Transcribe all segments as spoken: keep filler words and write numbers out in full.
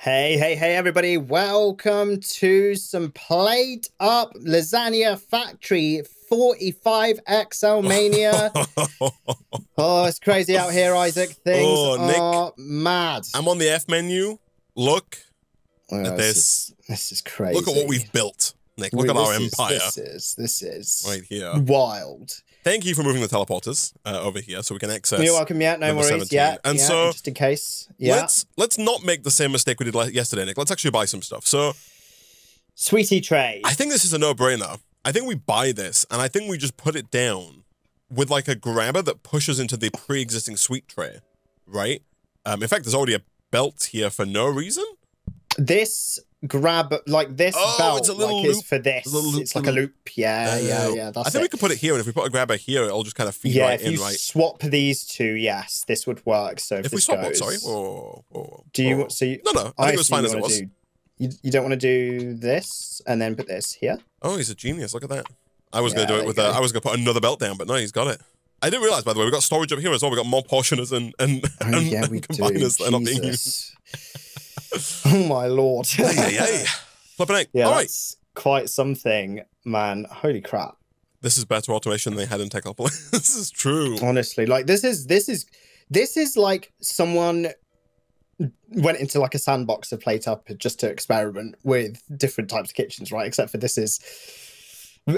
Hey, hey, hey, everybody. Welcome to some Plate Up Lasagna Factory forty-five X L Mania. Oh, it's crazy out here, Isaac. Things oh, Nick, are mad. I'm on the F menu. Look oh, at this. Is, this is crazy. Look at what we've built, Nick. Look Wait, at our is, empire. This is, this is right here. Wild. Thank you for moving the teleporters uh, over here so we can access. You're welcome. Yeah, no worries. Yeah, and yeah, so just in case. Yeah. Let's let's not make the same mistake we did yesterday, Nick. Let's actually buy some stuff. So, sweetie tray. I think this is a no-brainer. I think we buy this, and I think we just put it down with like a grabber that pushes into the pre-existing sweet tray, right? Um, in fact, there's already a belt here for no reason. This. Grab like this oh, belt it's a little like loop. Is for this. It's, loop, it's like a loop. Yeah, oh. yeah, yeah. That's I think it. we could put it here, and if we put a grabber here, it'll just kind of feed yeah, right if in, you right? Swap these two, yes, this would work. So if, if we swap, goes... sorry. Oh, oh, do you oh. want? So you... no, no. I, I think it was fine as it was. Do... You, you don't want to do this and then put this here. Oh, he's a genius! Look at that. I was yeah, gonna do it with. A, I was gonna put another belt down, but no, he's got it. I didn't realize, by the way, we got storage up here as well. We got more portioners and and, oh, and, yeah, and combiners that are not being used. Oh my lord. Hey, hey, hey. Yeah, all right. Quite something, man. Holy crap. This is better automation than they had in Technopolis. This is true. Honestly, like this is this is this is like someone went into like a sandbox to plate up just to experiment with different types of kitchens, right? Except for this is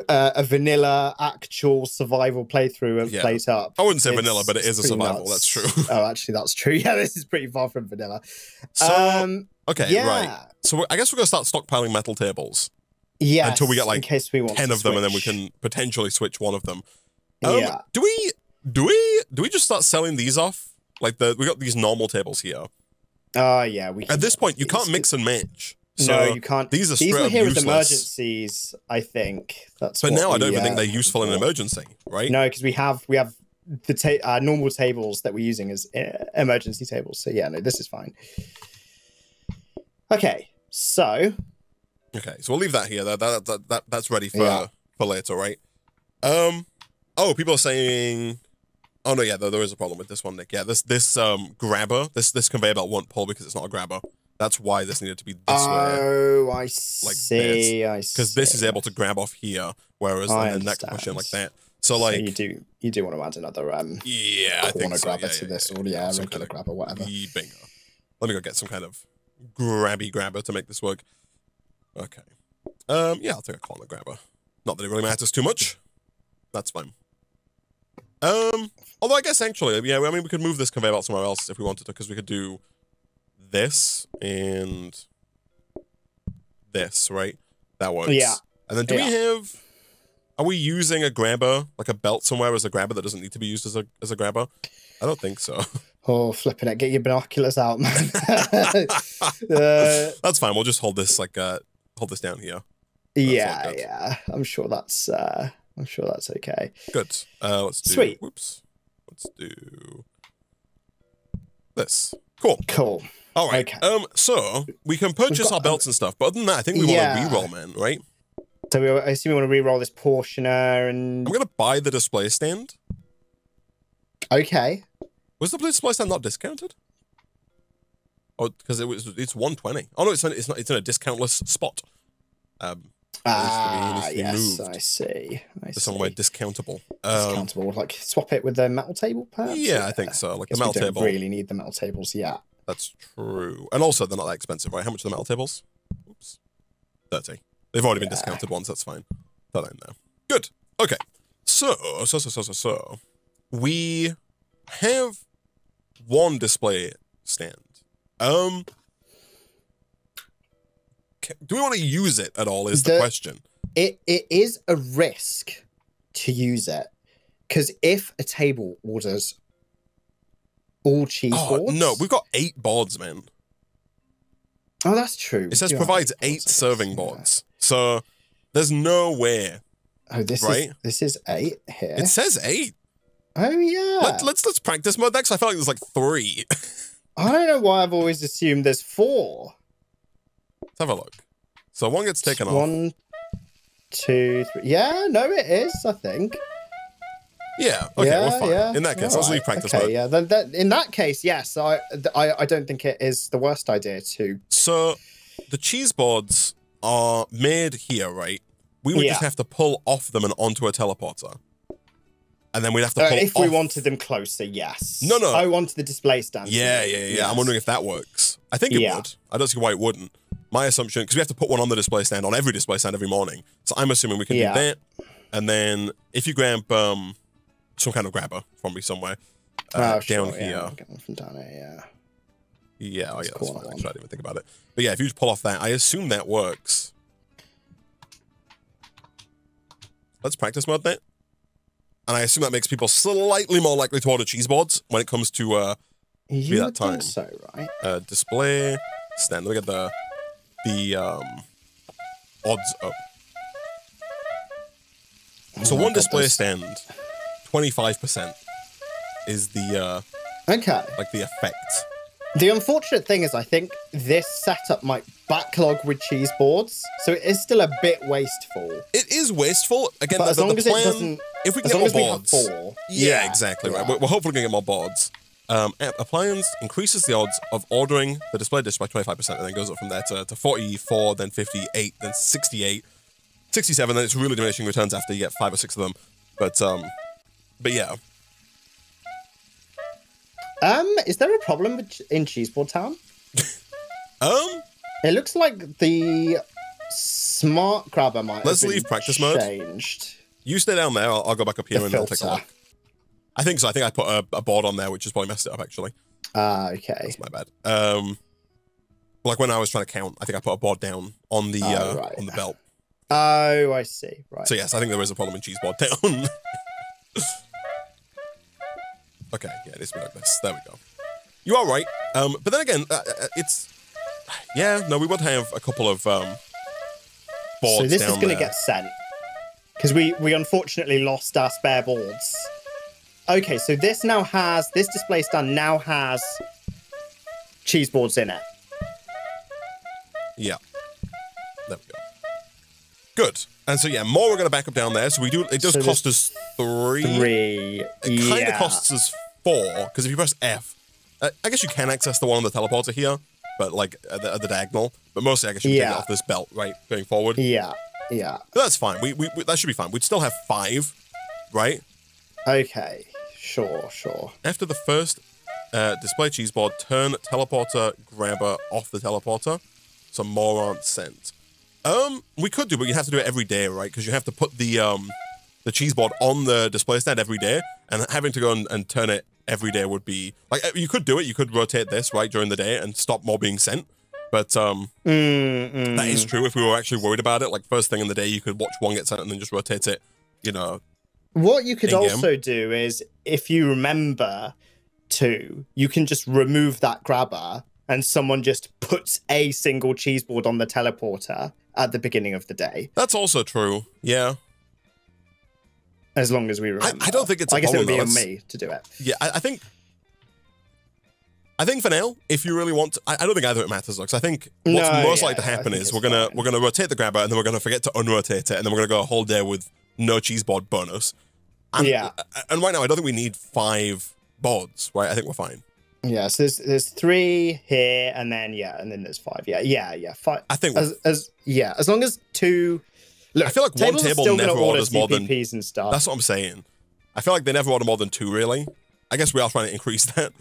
Uh, a vanilla actual survival playthrough of yeah. Plate Up. I wouldn't say it's vanilla, but it is a survival. Nuts. That's true. Oh, actually, that's true. Yeah, this is pretty far from vanilla. So, um, okay, yeah. right. So we're, I guess we're going to start stockpiling metal tables. Yeah. Until we get like in case we want ten of them, and then we can potentially switch one of them. Um, yeah. Do we? Do we? Do we just start selling these off? Like the we got these normal tables here. Oh uh, yeah. We. At this point, you can't mix and match. So no, you can't. These are, these are here as emergencies, I think. That's but now we, I don't even uh, think they're useful in an emergency, right? No, because we have we have the ta uh, normal tables that we're using as uh, emergency tables. So yeah, no, this is fine. Okay, so okay, so we'll leave that here. That that that, that that's ready for yeah. for later, right? Um, oh, people are saying, oh no, yeah, there, there is a problem with this one, Nick. Yeah, this this um grabber, this this conveyor belt won't pull because it's not a grabber. That's why this needed to be this oh, way. Oh, I see. Like this. Because this is able to grab off here, whereas the next pushing like that. So like so you do, you do want to add another um. Yeah, I think so. Grabber yeah, to yeah, this, yeah, or yeah, yeah regular kind of grabber, whatever. Bingo. Let me go get some kind of grabby grabber to make this work. Okay. Um. Yeah, I'll take a corner grabber. Not that it really matters too much. That's fine. Um. Although I guess actually, yeah. I mean, we could move this conveyor belt somewhere else if we wanted to, because we could do this and this, right? That works. Yeah. And then do yeah. we have... Are we using a grabber, like a belt somewhere as a grabber that doesn't need to be used as a, as a grabber? I don't think so. Oh, flipping it. Get your binoculars out, man. uh, that's fine. We'll just hold this, like, uh, hold this down here. That's yeah, like yeah. I'm sure that's, uh, I'm sure that's okay. Good. Uh, let's do... Sweet. Whoops. Let's do this. Cool. Cool. All right. Okay. Um. So we can purchase got, our belts um, and stuff, but other than that, I think we yeah. want to reroll, man. Right? So we, I assume we want to reroll this portioner, and I'm gonna buy the display stand. Okay. Was the display stand not discounted? Oh, because it was. It's one twenty. Oh no, it's in, it's not. It's in a discountless spot. Um. Ah, yes, I see. I to somewhere see. discountable. Um, discountable, like swap it with the metal table, perhaps? Yeah, yeah. I think so. Like the metal we don't table. Really need the metal tables, yeah. That's true. And also, they're not that expensive, right? How much are the metal tables? Oops, thirty. They've already yeah. been discounted once. That's fine. Put that in there. Good. Okay. So, so, so, so, so, so, we have one display stand. Um. Do we want to use it at all is the, the question. It It is a risk to use it. Because if a table orders all cheese oh, boards... no, we've got eight boards, man. Oh, that's true. It says you provides eight, eight serving boards. Yeah. So there's no way. Oh, this, right? is, this is eight here. It says eight. Oh, yeah. Let, let's let's practice mode next. I felt like there's like three. I don't know why I've always assumed there's four. Let's have a look. So one gets taken one, off. One, two, three. Yeah, no, it is, I think. Yeah. Okay. Yeah, well, fine. Yeah. In that case, right. I'll leave practice. Okay, yeah. Then that, in that case, yes, I, I I don't think it is the worst idea to. So, the cheese boards are made here, right? We would yeah. just have to pull off them and onto a teleporter, and then we'd have to. Uh, pull if off. we wanted them closer, yes. No, no. I wanted the display stand. Yeah, yeah, yeah. Yes. I'm wondering if that works. I think it yeah. would. I don't see why it wouldn't. My assumption, because we have to put one on the display stand on every display stand every morning, so I'm assuming we can yeah. do that. And then if you grab um, some kind of grabber from me somewhere uh, oh, sure, down yeah. here, I'll get one from down here. Yeah, yeah, I guess that's fine. I didn't even think about it. But yeah, if you just pull off that, I assume that works. Let's practice mode that, and I assume that makes people slightly more likely to order cheese boards when it comes to uh, be that time. So right, uh, display stand. Look at the. The um, odds up. Oh so one God, display that's... stand, twenty-five percent is the uh, okay, like the effect. The unfortunate thing is, I think this setup might backlog with cheese boards, so it is still a bit wasteful. It is wasteful again. But the, as long the, the as plan, it doesn't, if we can get more boards, we have four, yeah, yeah, exactly yeah. right. We're, we're hopefully gonna get more boards. Um, appliance increases the odds of ordering the display dish by twenty-five percent, and then goes up from there to, to forty-four, then fifty-eight, then sixty-eight, sixty-seven, then it's really diminishing returns after you get five or six of them. But, um, but yeah. Um, is there a problem with, in Cheeseboard Town? um? It looks like the smart grabber might Let's have been leave practice changed. Mode. You stay down there, I'll, I'll go back up here the and I'll take a look. I think so. I think I put a, a board on there, which is probably messed it up, actually. Ah, uh, okay. That's my bad. Um, like when I was trying to count, I think I put a board down on the oh, uh, right. on the belt. Oh, I see. Right. So yes, I think there is a problem in cheese board down. Okay, yeah, it's been like this. There we go. You are right. Um, but then again, uh, it's yeah. No, we would have a couple of um boards. So this down is going to get sent because we we unfortunately lost our spare boards. Okay, so this now has, this display stand now has cheese boards in it. Yeah. There we go. Good. And so, yeah, more we're going to back up down there. So we do, it does so cost us three. Three. It yeah. kind of costs us four, because if you press F, uh, I guess you can access the one on the teleporter here, but like at the, at the diagonal. But mostly, I guess you can yeah. take it off this belt, right, going forward. Yeah, yeah. But that's fine. We, we, we that should be fine. We'd still have five, right? Okay. Sure, sure. After the first uh, display cheese board, turn teleporter grabber off the teleporter, so more aren't sent. Um, we could do, but you have to do it every day, right? Because you have to put the um, the cheese board on the display stand every day, and having to go and, and turn it every day would be like you could do it. You could rotate this right during the day and stop more being sent. But um, mm, mm. that is true. If we were actually worried about it, like first thing in the day, you could watch one get sent and then just rotate it. You know. What you could also do is, if you remember to, you can just remove that grabber and someone just puts a single cheese board on the teleporter at the beginning of the day. That's also true, yeah. As long as we remember. I, I don't think it's a problem, I guess it would be on me to do it. Yeah, I, I think... I think for now, if you really want to, I, I don't think either it matters, though, because I think what's no, most yeah, likely to happen is we're gonna, we're gonna rotate the grabber and then we're going to forget to unrotate it and then we're going to go a whole day with... no cheese board bonus. And, yeah. And right now, I don't think we need five boards, right? I think we're fine. Yeah, so there's, there's three here, and then, yeah, and then there's five. Yeah, yeah, yeah, five. I think... As, as, yeah, as long as two... Look, I feel like one table never orders more than... and stuff. That's what I'm saying. I feel like they never order more than two, really. I guess we are trying to increase that.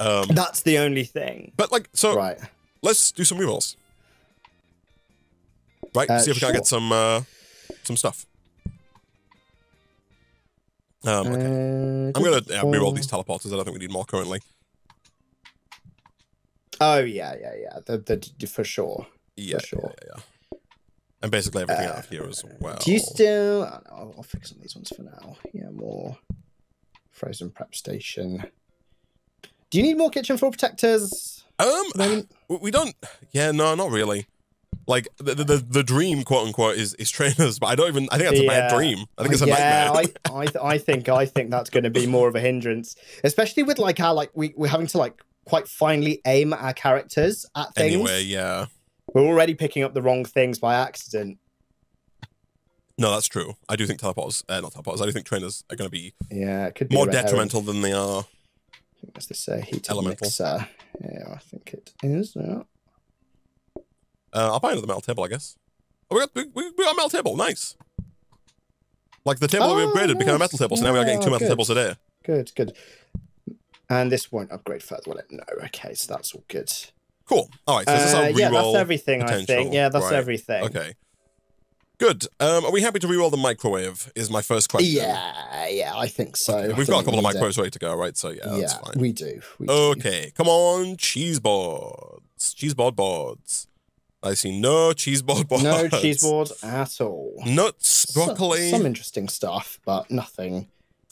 Um, that's the only thing. But, like, so... Right. Let's do some rerolls. Right? Uh, See if sure. we can get some, uh, some stuff. Um, okay. uh, I'm going to yeah, reroll these teleporters. I don't think we need more currently. Oh, yeah, yeah, yeah. The, the, for sure. Yeah, for sure. Yeah, yeah. And basically everything uh, out of here as well. Do you still... Oh, no, I'll, I'll fix on these ones for now. Yeah, more frozen prep station. Do you need more kitchen floor protectors? Um, we don't... Yeah, no, not really. Like the, the the dream, quote unquote, is is trainers, but I don't even. I think that's a yeah. bad dream. I think it's a yeah, nightmare. I, I, th I think I think that's going to be more of a hindrance, especially with like how like we we're having to like quite finely aim our characters at things. Anyway, yeah, we're already picking up the wrong things by accident. No, that's true. I do think teleporters, uh, not teleporters, I do think trainers are going to be, yeah, it could be more detrimental than they are. I think that's to say heated elemental. Mixer. Yeah, I think it is. Yeah. Uh, I'll buy another metal table, I guess. Oh, we got we, we, we got a metal table. Nice. Like the table oh, that we upgraded nice. became a metal table, so no, now we are getting two metal good. tables a day. Good, good. And this won't upgrade further, will it? No. Okay, so that's all good. Cool. All right. So is this our uh, yeah, that's everything. Potential? I think. Yeah, that's right. everything. Okay. Good. Um, are we happy to reroll the microwave? Is my first question. Yeah, yeah, I think so. Okay. I We've think got a couple of microwaves ready to go, right? So yeah, yeah, that's fine. We do. We okay, do. Come on, cheese boards, cheese board boards. I see no cheese board boards. No cheese board at all. Nuts, broccoli. Some, some interesting stuff, but nothing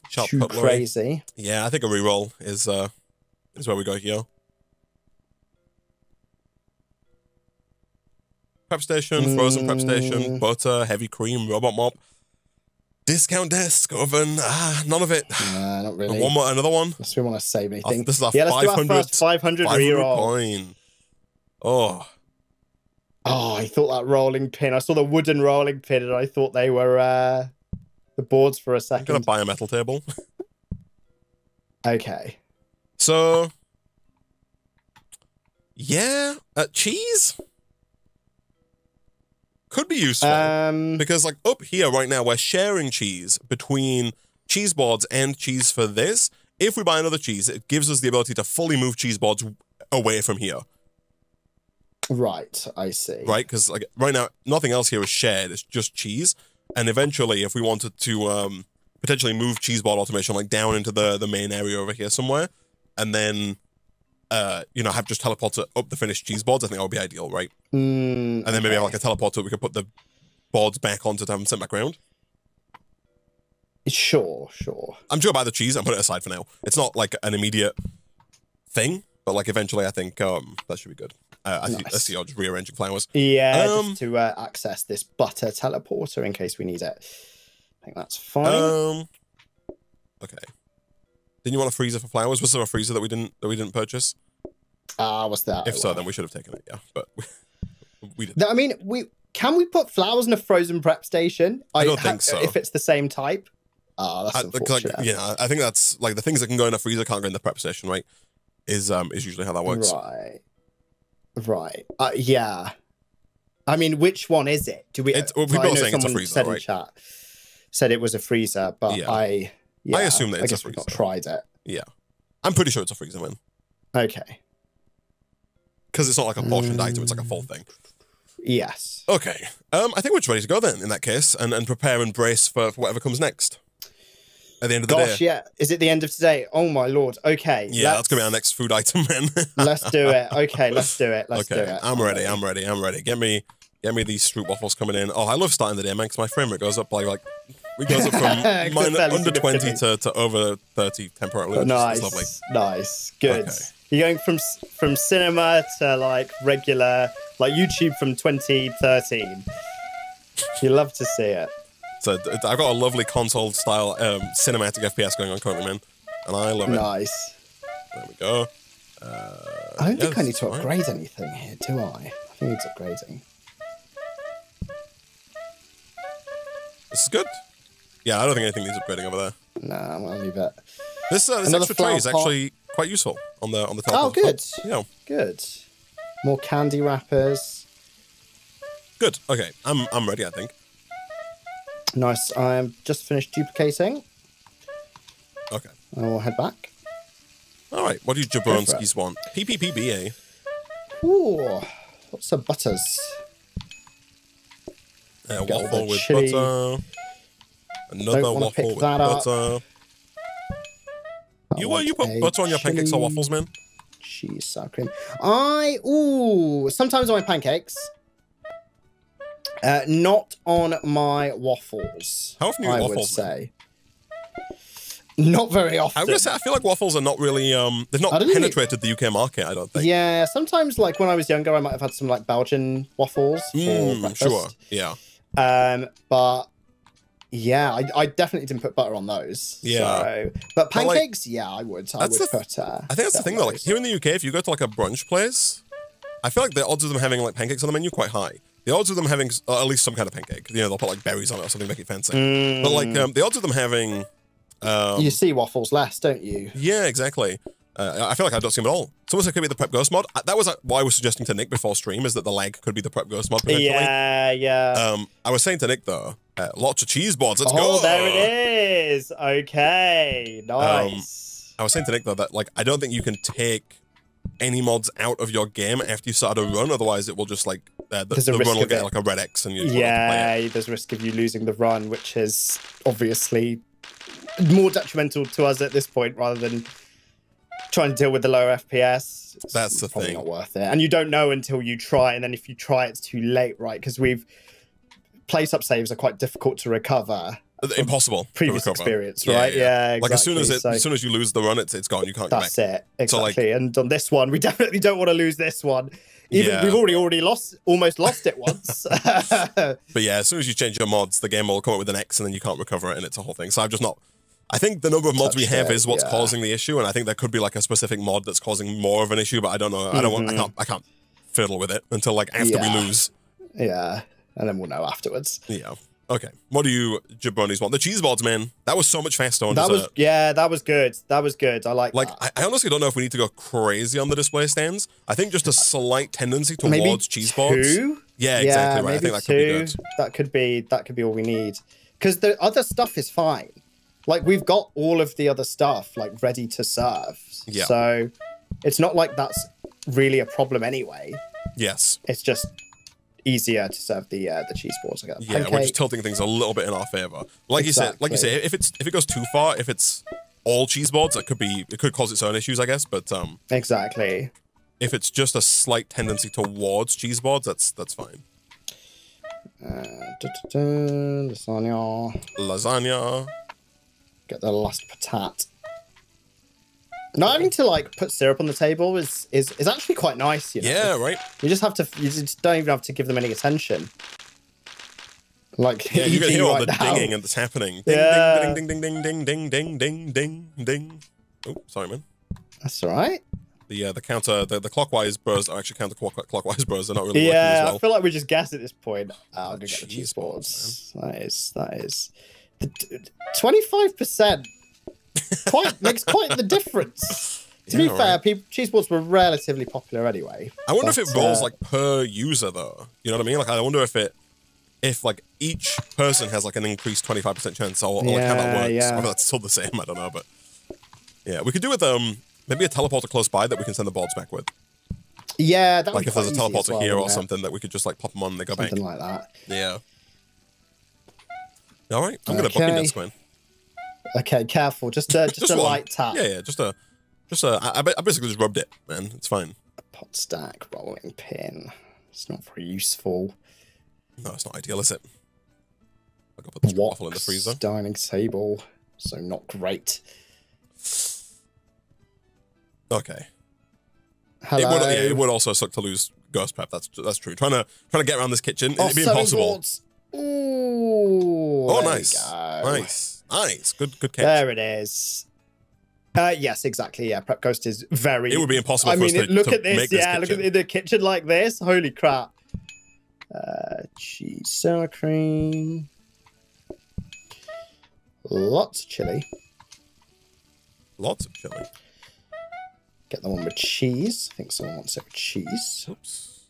Sharp too cutlery. crazy. Yeah, I think a reroll is uh, is where we go here. Prep station, frozen mm. prep station, butter, heavy cream, robot mop, discount desk, oven, ah, none of it. Nah, not really. And one more, another one. Unless we want to save anything. Oh, this is our, yeah, five hundred, let's do our first five hundred reroll. Oh. Oh, I thought that rolling pin. I saw the wooden rolling pin and I thought they were uh, the boards for a second. I'm going to buy a metal table. Okay. So, yeah, uh, cheese? Could be useful, um, because like up here right now, we're sharing cheese between cheese boards and cheese for this. If we buy another cheese, it gives us the ability to fully move cheese boards away from here. Right, I see. Right, because like right now, nothing else here is shared. It's just cheese. And eventually, if we wanted to um, potentially move cheese board automation like down into the, the main area over here somewhere, and then... Uh, you know, have just teleporter up the finished cheese boards. I think that would be ideal, right? Mm, and then maybe okay. have like a teleporter we could put the boards back onto to have them sent back around. Sure, sure. I'm sure about the cheese. I'm putting it aside for now. It's not like an immediate thing, but like eventually, I think um, that should be good. Uh, I, nice. see, I see you're just rearranging flowers. Yeah, um, just to uh, access this butter teleporter in case we need it. I think that's fine. Um, okay. Didn't you want a freezer for flowers? Was there a freezer that we didn't that we didn't purchase? Ah, uh, what's that? If so, then we should have taken it. Yeah, but we, we didn't. I mean, we can we put flowers in a frozen prep station? I, I don't think so. If it's the same type. Ah, oh, that's I, unfortunate. Like, yeah, I think that's like the things that can go in a freezer can't go in the prep station, right? Is um is usually how that works. Right. Right. Uh, yeah. I mean, which one is it? Do we? It's, we're both I know saying it's a freezer, said right? in chat said it was a freezer, but yeah. I. Yeah, I assume that it's I guess a freezer. We've not tried it. Yeah. I'm pretty sure it's a freezer, man. Okay. Because it's not like a portioned um, item, it's like a full thing. Yes. Okay. Um, I think we're just ready to go then, in that case, and, and prepare and brace for, for whatever comes next. At the end of the Gosh, day. Gosh, yeah. Is it the end of today? Oh, my Lord. Okay. Yeah, that's going to be our next food item, man. Let's do it. Okay, let's do it. Let's okay. do it. I'm ready. I'm ready. I'm ready. Get me get me these stroop waffles coming in. Oh, I love starting the day, man, because my frame rate goes up like... like We goes up from minor, under twenty to, to over thirty temporarily. Nice, lovely. nice, good. Okay. You're going from from cinema to like regular, like YouTube from twenty thirteen. You love to see it. So I've got a lovely console style um, cinematic F P S going on currently, man, and I love it. Nice. There we go. Uh, I don't yeah, think I need to upgrade right. anything here, do I? I think it's upgrading. This is good. Yeah, I don't think anything needs upgrading over there. Nah, I'm gonna leave it. This, uh, this extra tray is actually quite useful on the on the top. Oh, good. Oh, yeah, good. More candy wrappers. Good. Okay, I'm I'm ready. I think. Nice. I'm just finished duplicating. Okay. I will head back. All right. What do you Jabronskis want? P P P B A. Ooh, lots of butters. Uh, waffle with chili. butter. Another Don't waffle pick with that butter. Up. You, uh, you put butter on your pancakes or waffles, man? Cheese, sour cream. I, ooh, sometimes on my pancakes. Uh, not on my waffles. How often do you eat waffles? I would say. Not very often. I would say, I feel like waffles are not really, um, they've not penetrated the U K market, I don't think. Yeah, sometimes, like, when I was younger, I might have had some, like, Belgian waffles for mm, breakfast. Sure, yeah. Um, but... Yeah, I, I definitely didn't put butter on those. Yeah, so. But pancakes, but like, yeah, I would. I would put. Uh, I think that's the thing though. Like here in the U K, if you go to like a brunch place, I feel like the odds of them having like pancakes on the menu are quite high. the odds of them having uh, at least some kind of pancake, you know, they'll put like berries on it or something, make it fancy. Mm. But like um, the odds of them having, um, you see waffles less, don't you? Yeah, exactly. Uh, I feel like I don't see them at all. Someone said it could be the Prep Ghost mod. That was why I was suggesting to Nick before stream, is that the lag could be the Prep Ghost mod. Yeah, yeah. Um, I was saying to Nick though, uh, lots of cheese boards. Let's oh, go. Oh, there it is. Okay, nice. Um, I was saying to Nick though that like I don't think you can take any mods out of your game after you start a run, otherwise it will just like uh, the, the run will get it. like a red X, and you yeah, there's a risk of you losing the run, which is obviously more detrimental to us at this point rather than trying to deal with the lower F P S. It's That's the thing. Not worth it, and you don't know until you try, and then if you try, it's too late, right? Because we've PlateUp saves are quite difficult to recover. Impossible. Previous experience, right? Yeah, yeah. yeah exactly. Like as soon as it, so, as soon as you lose the run, it's it's gone. You can't. That's get back. it. Exactly. So like, and on this one, we definitely don't want to lose this one. Even yeah. we've already already lost, almost lost it once. But yeah, as soon as you change your mods, the game will come up with an X, and then you can't recover it, and it's a whole thing. So I've just not. I think the number of mods Touch we have it, is what's yeah. causing the issue, and I think there could be like a specific mod that's causing more of an issue. But I don't know. Mm-hmm. I don't want. I can't. I can't fiddle with it until like after yeah. we lose. Yeah, and then we'll know afterwards. Yeah. Okay, what do you jabronis want? The cheese balls, man. That was so much faster on that dessert. Was, yeah, that was good. That was good. I like Like, that. I, I honestly don't know if we need to go crazy on the display stands. I think just a slight tendency towards maybe cheese balls. Two? Yeah, yeah, exactly right. I think that two. could be good. That could be, that could be all we need. Because the other stuff is fine. Like, we've got all of the other stuff, like, ready to serve. Yeah. So, it's not like that's really a problem anyway. Yes. It's just easier to serve the uh, the cheese balls. Like yeah, pancake. We're just tilting things a little bit in our favor. Like exactly. you said, like you say, if it's if it goes too far, if it's all cheese balls, it could be it could cause its own issues, I guess. But um, exactly. If it's just a slight tendency towards cheese balls, that's that's fine. Uh, da, da, da, lasagna. Lasagna. Get the last patat. Not having to like put syrup on the table is is is actually quite nice, you know. Yeah, right. You just have to. You just don't even have to give them any attention. Like yeah, you can hear all right the now. dinging and that's happening. Ding, yeah. Ding ding ding ding ding ding ding ding ding. Oh, sorry, man. That's all right. The uh, the counter the, the clockwise bros are actually counter clockwise bros. They're not really. Yeah, working as well. I feel like we just guessed at this point. Oh, I'm gonna get the cheese balls. That is that is twenty-five percent. Quite makes quite the difference. To yeah, be fair, right. people, cheese boards were relatively popular anyway. I wonder but, if it rolls uh, like per user though. You know what I mean? Like I wonder if it, if like each person has like an increased twenty-five percent chance, or, or yeah, like how that works. Yeah. Whether that's still the same, I don't know. But yeah, we could do with um maybe a teleporter close by that we can send the boards back with. Yeah, that like if there's a teleporter well, here or it? something that we could just like pop them on and they go something back. Something like that. Yeah. All right, I'm okay. gonna book in this one. Okay, careful. Just a just, just a one. light tap. Yeah, yeah. Just a, just a. I, I basically just rubbed it, man. It's fine. A pot stack rolling pin. It's not very useful. No, it's not ideal, is it? I got to put this waffle in the freezer. Dining table. So not great. Okay. Hello. It would, yeah, it would also suck to lose ghost pep. That's that's true. Trying to trying to get around this kitchen, oh, it'd be impossible. Ooh, oh, nice, nice. Nice, good, good catch. There it is. Uh, yes, exactly. Yeah, Prep Ghost is very. It would be impossible. I for mean, us to, look to at this. Yeah, this look at the kitchen like this. Holy crap! Uh, cheese, sour cream, lots of chili. Lots of chili. Get the one with cheese. I think someone wants it with cheese. Oops.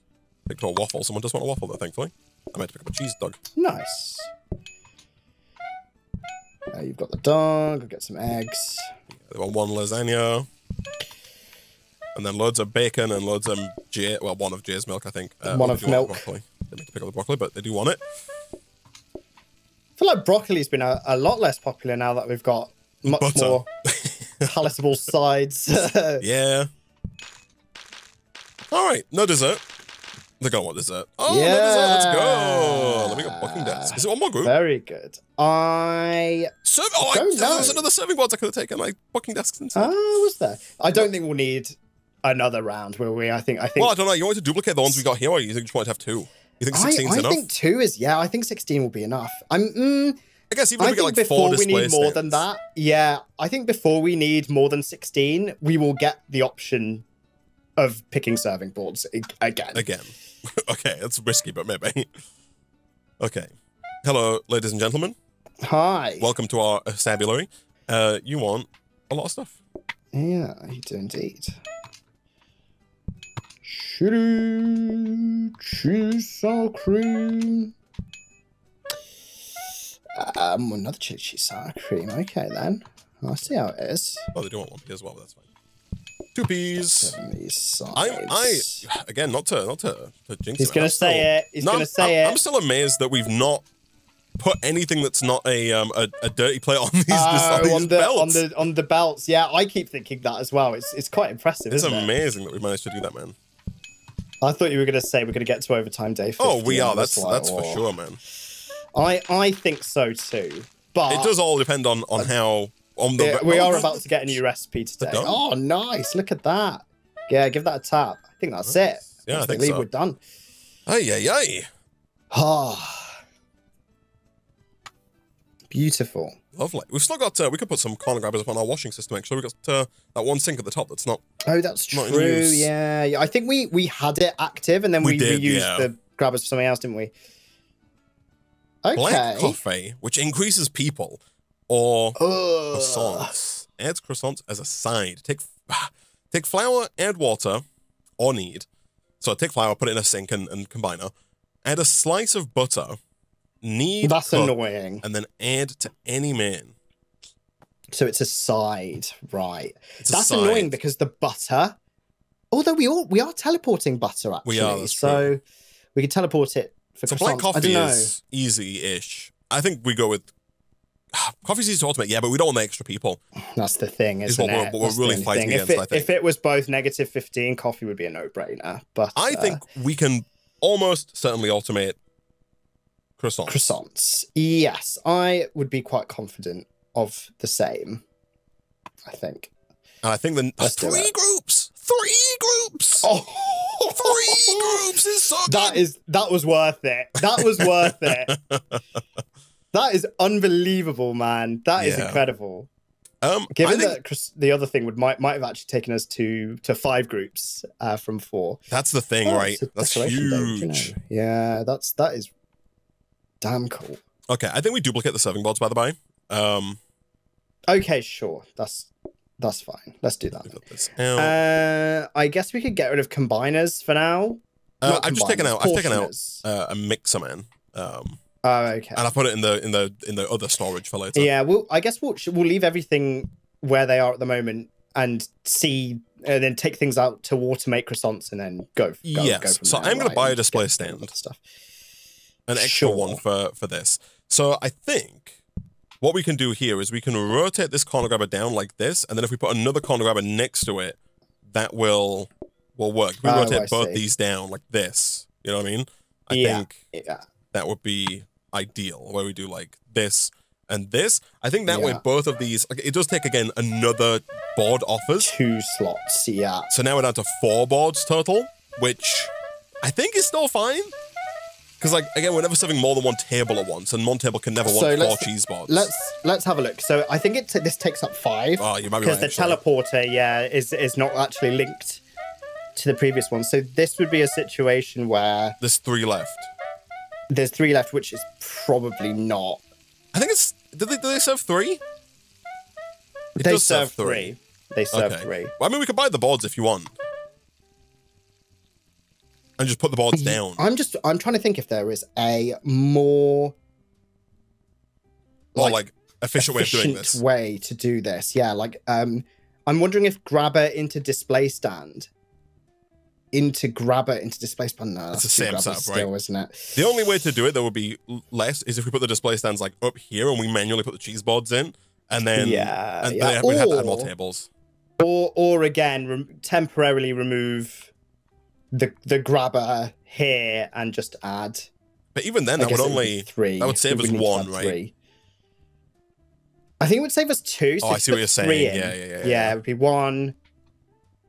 Picked up a waffle. Someone does want a waffle, though. Thankfully, I meant to pick up a cheese dog. Nice. Uh, you've got the dog, we'll get some eggs. Yeah, one lasagna. And then loads of bacon and loads of J, well, one of Jay's milk, I think. Uh, one of milk. Broccoli. Didn't mean to pick up the broccoli, but they do want it. I feel like broccoli's been a, a lot less popular now that we've got much Butter. more palatable sides. Yeah. All right, no dessert. They're going to want dessert. Oh, yeah. No dessert. Let's go. Let me go fucking dance. Is it one more group? Very good. I Serve oh, I, there's another serving board I could have taken like fucking desks instead. Ah, was there? I don't think we'll need another round, will we? I think I think Well, I don't know. You want to duplicate the ones we got here, or you think you want to have two? You think sixteen's enough? I think two is yeah, I think sixteen will be enough. I'm mm, I guess even if we get like four displays. I think before we need more than that. Yeah, I think before we need more than sixteen, we will get the option of picking serving boards again. Again. Okay, that's risky, but maybe. Okay. Hello, ladies and gentlemen. Hi. Welcome to our assembly. Uh, you want a lot of stuff. Yeah, I do indeed. Chili, cheese, sour cream. Um, another chili cheese sour cream. Okay, then. I'll see how it is. Oh, they do want one pea as well, but that's fine. Two peas. I, I, again, not to, not to, to jinx He's it. He's gonna say still, it. He's no, gonna I'm, say I'm, it. I'm still amazed that we've not put anything that's not a um a, a dirty plate on these, uh, this, on, on these the, belts. On the on the belts, yeah. I keep thinking that as well. It's it's quite impressive. It's isn't amazing it? that we managed to do that, man. I thought you were gonna say we're gonna get to overtime day. Oh, we are. That's like, that's or... for sure, man. I I think so too. But it does all depend on on how. On the yeah, we oh, are about to get a new recipe today. Oh, nice. Look at that. Yeah, give that a tap. I think that's nice. it. I yeah, I think so. We're done. Ay, ay, ay. Ah. Beautiful. Lovely. We've still got, uh, we could put some corner grabbers up on our washing system, actually. We've got uh, that one sink at the top that's not. Oh, that's not true. Yeah. yeah. I think we, we had it active and then we, we did, reused yeah. the grabbers for something else, didn't we? Okay. Black coffee, which increases people. Or Ugh. croissants. Adds croissants as a side. Take take flour, add water, or need. So take flour, put it in a sink and, and combiner. Add a slice of butter. Knead. That's cook, annoying. And then add to any man. So it's a side, right? It's that's side. annoying because the butter. Although we all we are teleporting butter actually, we are, so true. we can teleport it. For so black coffee is easy-ish. I think we go with. Coffee's easy to automate, yeah, but we don't want the extra people. That's the thing, isn't it? Is what we're, what we're really fighting against, I think. If it was both negative fifteen, coffee would be a no-brainer. But I uh, think we can almost certainly automate croissants. Croissants. Yes, I would be quite confident of the same, I think. And I think the uh, three groups, three groups. Oh. Three groups is so good. That is, that was worth it. That was worth it. That is unbelievable, man. That yeah. is incredible. Um, Given think, that the other thing would might might have actually taken us to to five groups uh, from four. That's the thing, oh, right? That's huge. Though, you know? Yeah, that's that is damn cool. Okay, I think we duplicate the serving boards, by the way. Um, okay, sure. That's that's fine. Let's do that. Uh, I guess we could get rid of combiners for now. Uh, I've combiners, just taken out. I've taken out uh, a mixer, man. Um, Oh, okay. And I put it in the in the in the other storage for later. Yeah, well, I guess we'll we'll leave everything where they are at the moment and see, and then take things out to automate croissants and then go. go yes. Go from so there, I'm going right, to buy a display stand, stuff. an extra sure. one for for this. So I think what we can do here is we can rotate this corner grabber down like this, and then if we put another corner grabber next to it, that will will work. We oh, rotate I both see. these down like this. You know what I mean? I yeah. think yeah. that would be. Ideal where we do like this and this. I think that yeah. way both of these, like, it does take again another board offers two slots. Yeah, so now we're down to four boards total, which I think is still fine because, like, again, we're never serving more than one table at once, and one table can never so want four cheese boards. Let's let's have a look. So I think it this takes up five. Oh, you might be right, because the teleporter yeah is is not actually linked to the previous one, so this would be a situation where there's three left. There's three left, which is probably not. I think it's. Do they, do they serve three? It they does serve three. three. They serve okay. three. Well, I mean, we could buy the boards if you want, and just put the boards down. I'm just. I'm trying to think if there is a more. Or like, like efficient, efficient way of doing this. Way to do this, yeah. Like, um, I'm wondering if grabber into display stand. into grabber into display stand. No, it's the same setup, right? Still, isn't it? The only way to do it that would be less is if we put the display stands like up here and we manually put the cheese boards in, and then yeah, and yeah. Then or, we'd have to add more tables. Or or again, rem temporarily remove the the grabber here and just add. But even then, I that would only three. That would save we us one, right? Three. I think it would save us two. So oh, I see what you're saying. Yeah, yeah, yeah, yeah. Yeah, it would be one,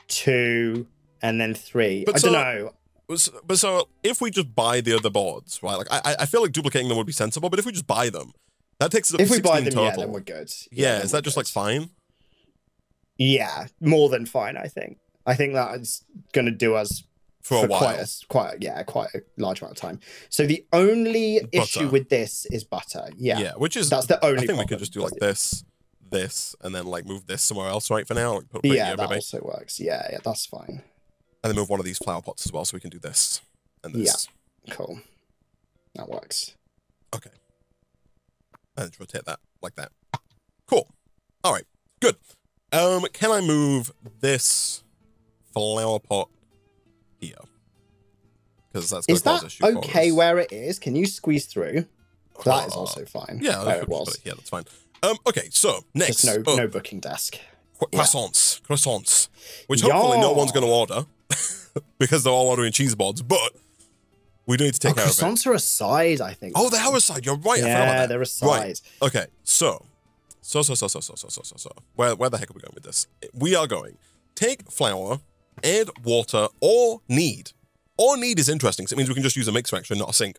two. And then three. But I so, don't know. But so if we just buy the other boards, right? Like I, I feel like duplicating them would be sensible. But if we just buy them, that takes us up if to we buy them, total. yeah, then we're good. Yeah, yeah then is that just good. like fine? Yeah, more than fine, I think. I think that is going to do us for, for a while. Quite, a, quite, yeah, quite a large amount of time. So the only butter. issue with this is butter. Yeah, yeah, which is that's the only. I think we could just do like this, this, and then like move this somewhere else, right? For now, like, put yeah, that maybe. also works. Yeah, yeah, that's fine. And then move one of these flower pots as well, so we can do this and this. Yeah, cool. That works. Okay. And rotate that like that. Cool. All right. Good. Um, can I move this flower pot here? Because that's going to cause issues. Is that okay where it is? Can you squeeze through? Uh, that is also fine. Yeah, where it was. Yeah, that's fine. Um, okay, so next. Just no, uh, no booking desk. Qu yeah. Croissants. Croissants. Which hopefully yeah. no one's going to order because they're all ordering cheese boards, but we do need to take oh, care of it. Croissants are a side, I think. Oh, they are a side. You're right. Yeah, I forgot about that. They're a side. Right. Okay, so. So, so, so, so, so, so, so, so, so. Where, where the heck are we going with this? We are going. Take flour, add water, or need. Or need is interesting, because it means we can just use a mixer, actually, not a sink.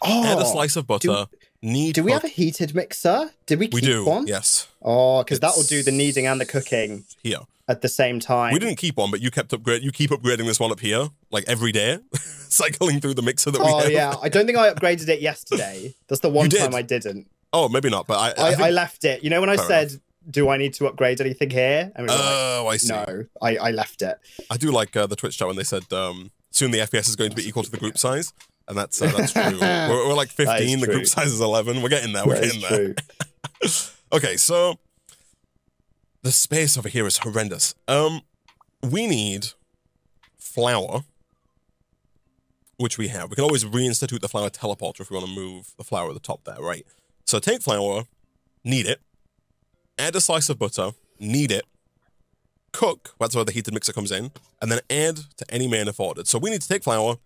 Oh, add a slice of butter, do, knead Do we butter. have a heated mixer? Did we keep we do, one? yes. Oh, because that will do the kneading and the cooking here at the same time. We didn't keep one, but you kept upgrade. You keep upgrading this one up here, like every day, cycling through the mixer that oh, we have. Oh, yeah. I don't think I upgraded it yesterday. That's the one time I didn't. Oh, maybe not, but I... I, I, I left it. You know when I said, enough. do I need to upgrade anything here? And we were oh, like, I see. No, I, I left it. I do like uh, the Twitch chat when they said, um, soon the F P S is going to be equal to the group size. And that's, uh, that's true. we're, we're like fifteen, the group size is eleven. We're getting there, we're that getting there. Okay, so the space over here is horrendous. Um, we need flour, which we have. We can always reinstitute the flour teleporter if we want to move the flour at the top there, right? So take flour, knead it, add a slice of butter, knead it, cook, that's where the heated mixer comes in, and then add to any manifold ordered. So we need to take flour,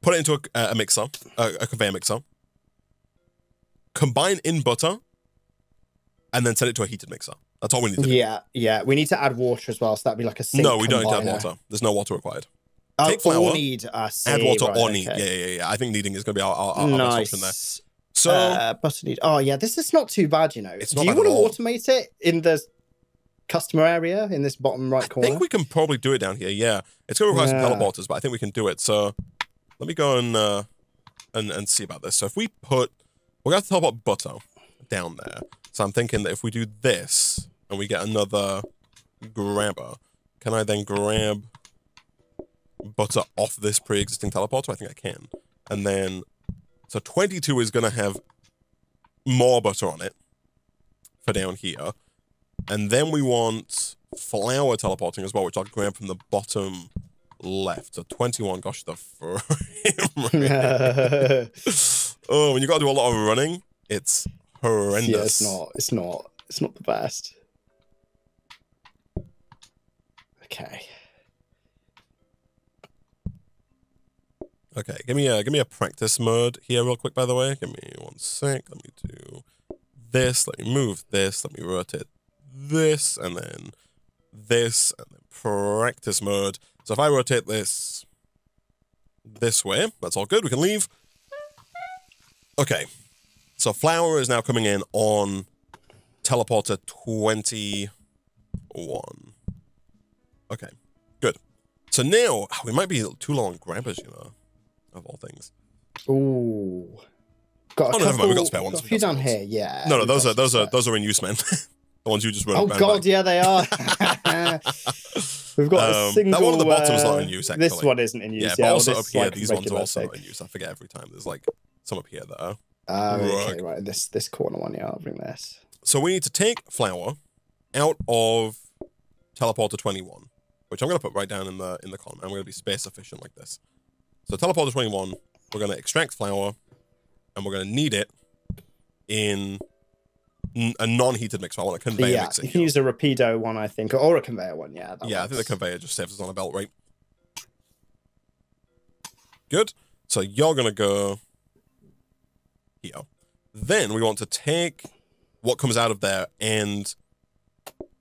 put it into a, a mixer, a, a conveyor mixer, combine in butter, and then send it to a heated mixer. That's all we need to do. Yeah, yeah. We need to add water as well, so that'd be like a sink No, we combiner. don't need to add water. There's no water required. Uh, take flour, or need, uh, see, add water, right, or need. Okay. Yeah, yeah, yeah. I think kneading is going to be our, our, our nice. best option there. So, uh, butter need. Oh yeah, this is not too bad, you know. It's not do you want to automate it in the customer area in this bottom right I corner? I think we can probably do it down here. Yeah, it's going to require yeah. some teleporters, but I think we can do it. So let me go and uh, and and see about this. So if we put, we're going to teleport butter down there. So I'm thinking that if we do this and we get another grabber, can I then grab butter off this pre-existing teleporter? I think I can, and then. So twenty-two is going to have more butter on it for down here. And then we want flour teleporting as well, which I'll grab from the bottom left. So twenty-one, gosh, the frame. Oh, when you've got to do a lot of running, it's horrendous. Yeah, it's not. It's not. It's not the best. Okay. Okay, give me a give me a practice mode here real quick. By the way, give me one sec. Let me do this. Let me move this. Let me rotate this, and then this, and then practice mode. So if I rotate this this way, that's all good. We can leave. Okay, so flour is now coming in on teleporter twenty-one. Okay, good. So now we might be too long on grabbers, you know. Of all things. Ooh. Got a oh, no, couple, we got spare ones. Got a few down ones. here, yeah. No, no, those are those are those are in use, man. The ones you just run. Oh god, back. yeah, they are. We've got um, a single. That one on the bottom is uh, not in use. Actually. This one isn't in use. Yeah, yeah but also this, up here, like, these ones are also not in use. I forget every time. There's like some up here that are. Uh, okay, right. This this corner one, yeah. I'll bring this. So we need to take flour out of teleporter twenty-one, which I'm going to put right down in the in the column, and we're going to be space efficient like this. So teleporter twenty-one, we're going to extract flour, and we're going to knead it in a non-heated mixer. I want a conveyor yeah, mixer. You can use a rapido one, I think, or a conveyor one. Yeah. That yeah, works. I think the conveyor just saves us on a belt, right? Good. So you're going to go here. Then we want to take what comes out of there and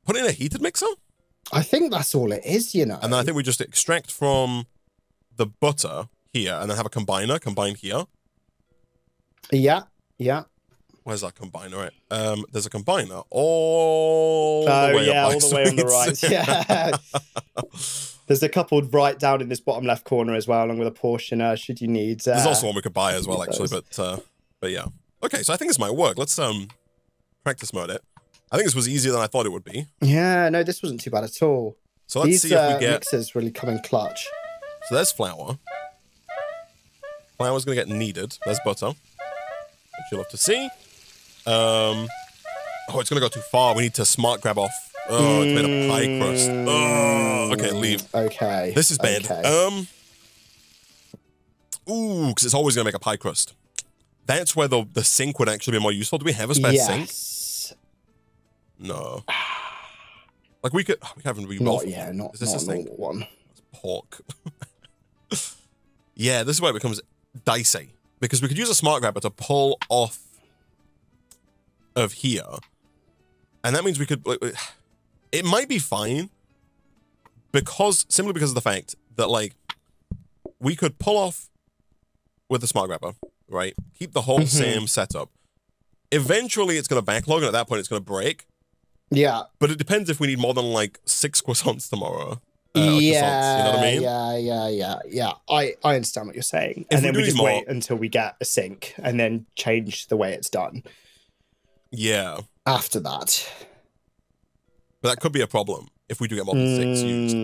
put it in a heated mixer. I think that's all it is, you know. And then I think we just extract from the butter here, and then have a combiner, combine here. Yeah, yeah. where's that combiner? Right? Um, there's a combiner all oh, the way yeah, up all the way on the right. Yeah. There's a couple right down in this bottom left corner as well, along with a portioner, should you need. Uh, there's also one we could buy as well, actually, those. but uh, but yeah. Okay, so I think this might work. Let's um practice mode it. I think this was easier than I thought it would be. Yeah, no, this wasn't too bad at all. So let's These, see if uh, we get... mixers really come in clutch. So there's flour. Flour's going to get kneaded. There's butter, which you'll have to see. Um, oh, it's going to go too far. We need to smart grab off. Oh, it's made a pie crust. Oh, okay, leave. Okay. This is bad. Okay. Um, ooh, because it's always going to make a pie crust. That's where the, the sink would actually be more useful. Do we have a spare yes. sink? No. Like we could, we haven't rebuilt. Not yeah, not, is this not a normal one. That's pork. Yeah, this is where it becomes dicey because we could use a smart grabber to pull off of here, and that means we could. Like, it might be fine because simply because of the fact that like we could pull off with the smart grabber, right? Keep the whole mm-hmm. same setup. Eventually, it's going to backlog, and at that point, it's going to break. Yeah. But it depends if we need more than, like, six croissants tomorrow. Uh, yeah. Croissants, you know what I mean? Yeah, yeah, yeah, yeah. I, I understand what you're saying. If and then we, we just more... wait until we get a sink and then change the way it's done. Yeah. After that. But that could be a problem if we do get more than mm. six used.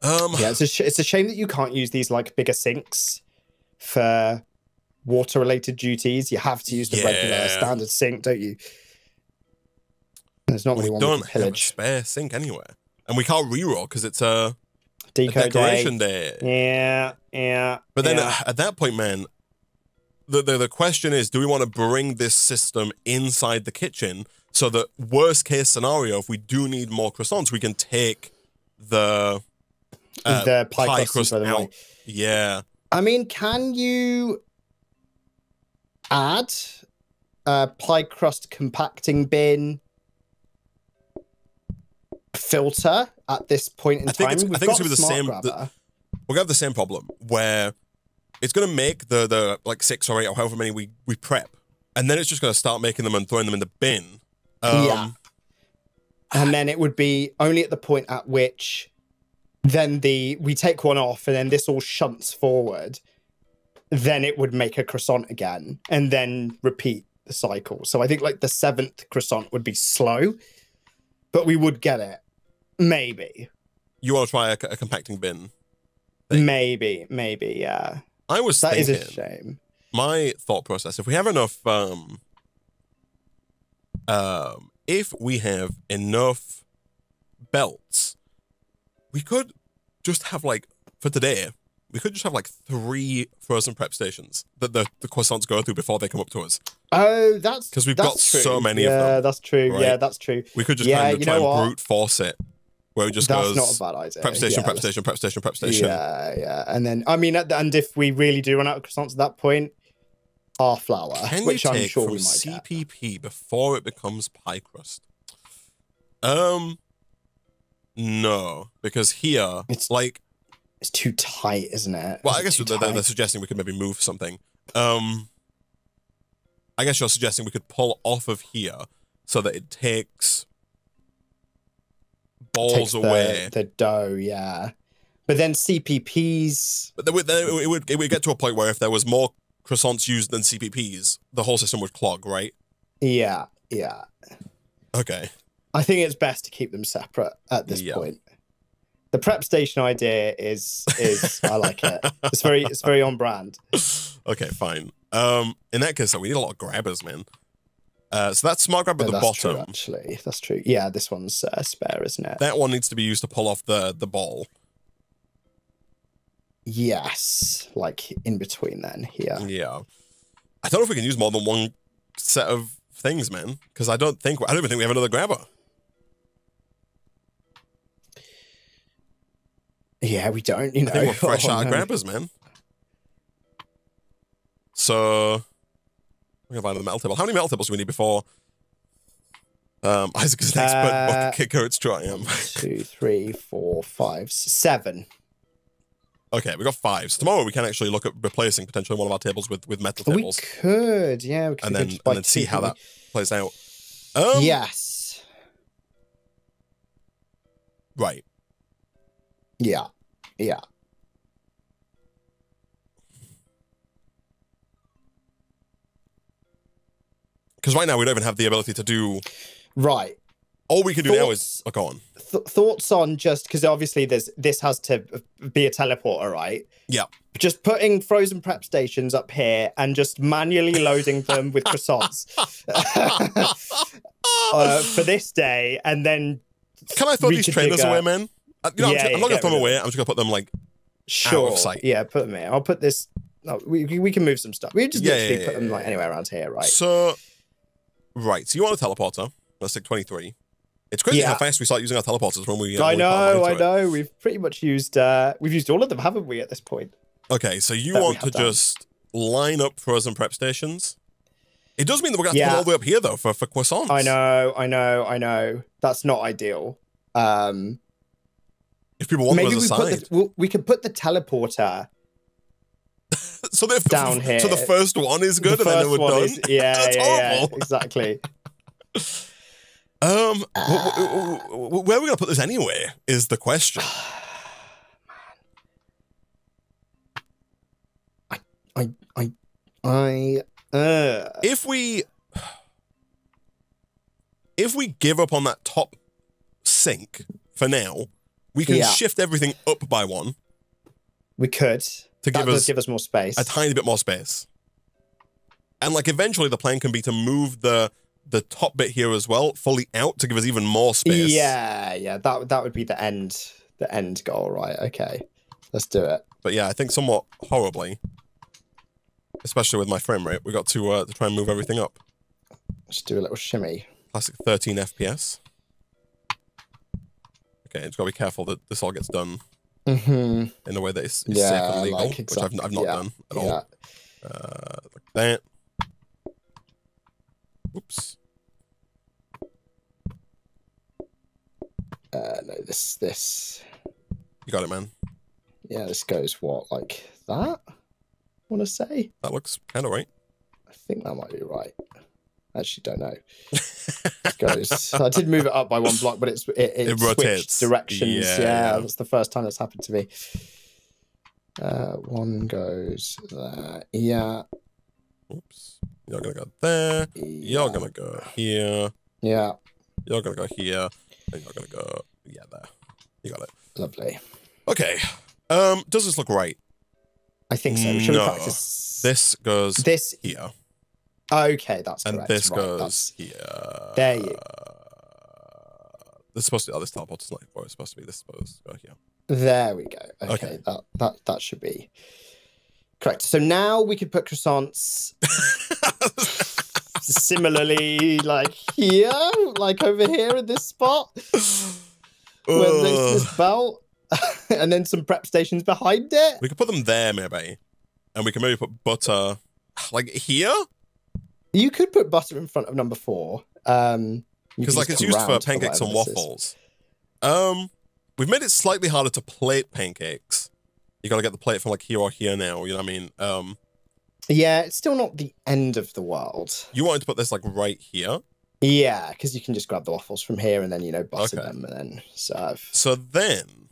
Um, yeah, it's a, sh it's a shame that you can't use these, like, bigger sinks for water-related duties. You have to use the yeah. regular standard sink, don't you? There's not really one we don't have a spare sink anywhere, and we can't reroll because it's a, a decoration day. day. Yeah, yeah. But then yeah. at that point, man, the, the the question is, do we want to bring this system inside the kitchen so that worst case scenario, if we do need more croissants, we can take the uh, the pie, pie crust out. Way. Yeah. I mean, can you add a pie crust compacting bin? Filter at this point in I think time. It's, I think it's gonna be the same. The, we're gonna have the same problem where it's gonna make the the like six or eight or however many we we prep, and then it's just gonna start making them and throwing them in the bin. Um, yeah, and then it would be only at the point at which then the we take one off and then this all shunts forward. Then it would make a croissant again, and then repeat the cycle. So I think like the seventh croissant would be slow. But we would get it. Maybe. You want to try a, a compacting bin? Thing. Maybe, maybe, yeah. I was that thinking... That is a shame. My thought process, if we have enough... Um, um, if we have enough belts, we could just have, like, for today, we could just have, like, three frozen prep stations that the, the croissants go through before they come up to us. Oh, that's because we've that's got true. so many yeah, of them. Yeah, that's true. Right? Yeah, that's true. We could just yeah, kind of try and what? brute force it, where it just that's goes. That's not a bad idea. Prep station, yeah, prep station, prep station, prep station. Yeah, yeah. And then, I mean, at the, and if we really do run out of croissants at that point, our flour, Can which you take I'm sure from we might C P P get. Before it becomes pie crust. Um, no, because here it's like it's too tight, isn't it? Well, I guess they're, they're suggesting we could maybe move something. Um. I guess you're suggesting we could pull off of here so that it takes balls takes the, away. The dough, yeah. But then C P Ps... But then it, would, it would get to a point where if there was more croissants used than C P Ps, the whole system would clog, right? Yeah, yeah. Okay. I think it's best to keep them separate at this yeah. point. The prep station idea is... is I like it. It's very, it's very on brand. Okay, fine. Um, in that case, so we need a lot of grabbers, man. Uh, so that smart grabber no, at the that's bottom. True, actually, that's true. Yeah, this one's uh, spare, isn't it? That one needs to be used to pull off the the ball. Yes, like in between then here. Yeah, I don't know if we can use more than one set of things, man. Because I don't think I don't even think we have another grabber. Yeah, we don't. You know, I think we're fresh oh, out of no. grabbers, man. So, we're going to find the metal table. How many metal tables do we need before um, Isaac is an expert uh, bucket kicker? It's trying. Two, three, four, five, seven. Okay, we got five. So tomorrow we can actually look at replacing potentially one of our tables with, with metal tables. We could, yeah. We could and then, and then see how that plays out. Um, yes. Right. Yeah. Yeah. Because right now we don't even have the ability to do... Right. All we can do thoughts, now is... Oh, go on. Th thoughts on just... Because obviously there's this has to be a teleporter, right? Yeah. Just putting frozen prep stations up here and just manually loading them with croissants uh, for this day, and then... Can I throw these trailers away, man? You know, yeah, I'm, yeah, I'm not going to throw them away. I'm just going to put them, like, sure. out of sight. Yeah, put them here. I'll put this... No, we, we can move some stuff. We just yeah, literally yeah, yeah, put them, like, anywhere around here, right? So... Right, so you want a teleporter. Let's take twenty-three. It's crazy yeah. how fast we start using our teleporters when we... Uh, I know, I know. It. We've pretty much used... Uh, we've used all of them, haven't we, at this point? Okay, so you that want to done. just line up frozen prep stations. It does mean that we're going to yeah. have to come all the way up here, though, for, for croissants. I know, I know, I know. That's not ideal. Um, if people want maybe one as a we side. The, we'll, we could put the teleporter... So they're down here. So the first one is good, the and then we're done. Is, yeah, That's yeah, horrible. yeah, exactly. um, uh, where are we gonna put this anyway? Is the question. I, I, I, I. Uh. If we, if we give up on that top sink for now, we can yeah. shift everything up by one. We could. To give that us does give us more space. A tiny bit more space. And like eventually the plan can be to move the the top bit here as well fully out to give us even more space. Yeah, yeah. That that would be the end the end goal, right? Okay. Let's do it. But yeah, I think somewhat horribly. Especially with my frame rate, we got to uh to try and move everything up. Let's do a little shimmy. Classic thirteen F P S. Okay, just gotta be careful that this all gets done. Mm-hmm. In a way that is, is yeah, safe and legal, like exactly, which I've, I've not yeah, done at yeah. all. Uh, like that. Oops. Uh, no, this, this. You got it, man. Yeah, this goes, what, like that? I want to say. That looks kind of right. I think that might be right. Actually, don't know. It goes. I did move it up by one block, but it's it, it, it rotates directions. Yeah, yeah, that's the first time that's happened to me. Uh, one goes there. Yeah. Oops. You're gonna go there. Yeah. You're gonna go here. Yeah. You're gonna go here. And you're gonna go yeah there. You got it. Lovely. Okay. Um, does this look right? I think so. Should no. we practice? This goes this here. Okay, that's and correct. And this right, goes that's... here. There you This is supposed to be... Oh, this teleporter's not... Or it's supposed to be... This is supposed to go here. There we go. Okay, okay. That, that, that should be... Correct. So now we could put croissants... similarly, like here, like over here in this spot. Where there's this belt. And then some prep stations behind it. We could put them there, maybe. And we can maybe put butter... Like here? You could put butter in front of number four. Because um, like it's used for pancakes and waffles. Um, we've made it slightly harder to plate pancakes. You got to get the plate from like here or here now, you know what I mean? Um, yeah, it's still not the end of the world. You wanted to put this like right here? Yeah, because you can just grab the waffles from here and then, you know, butter okay. them and then serve. So then,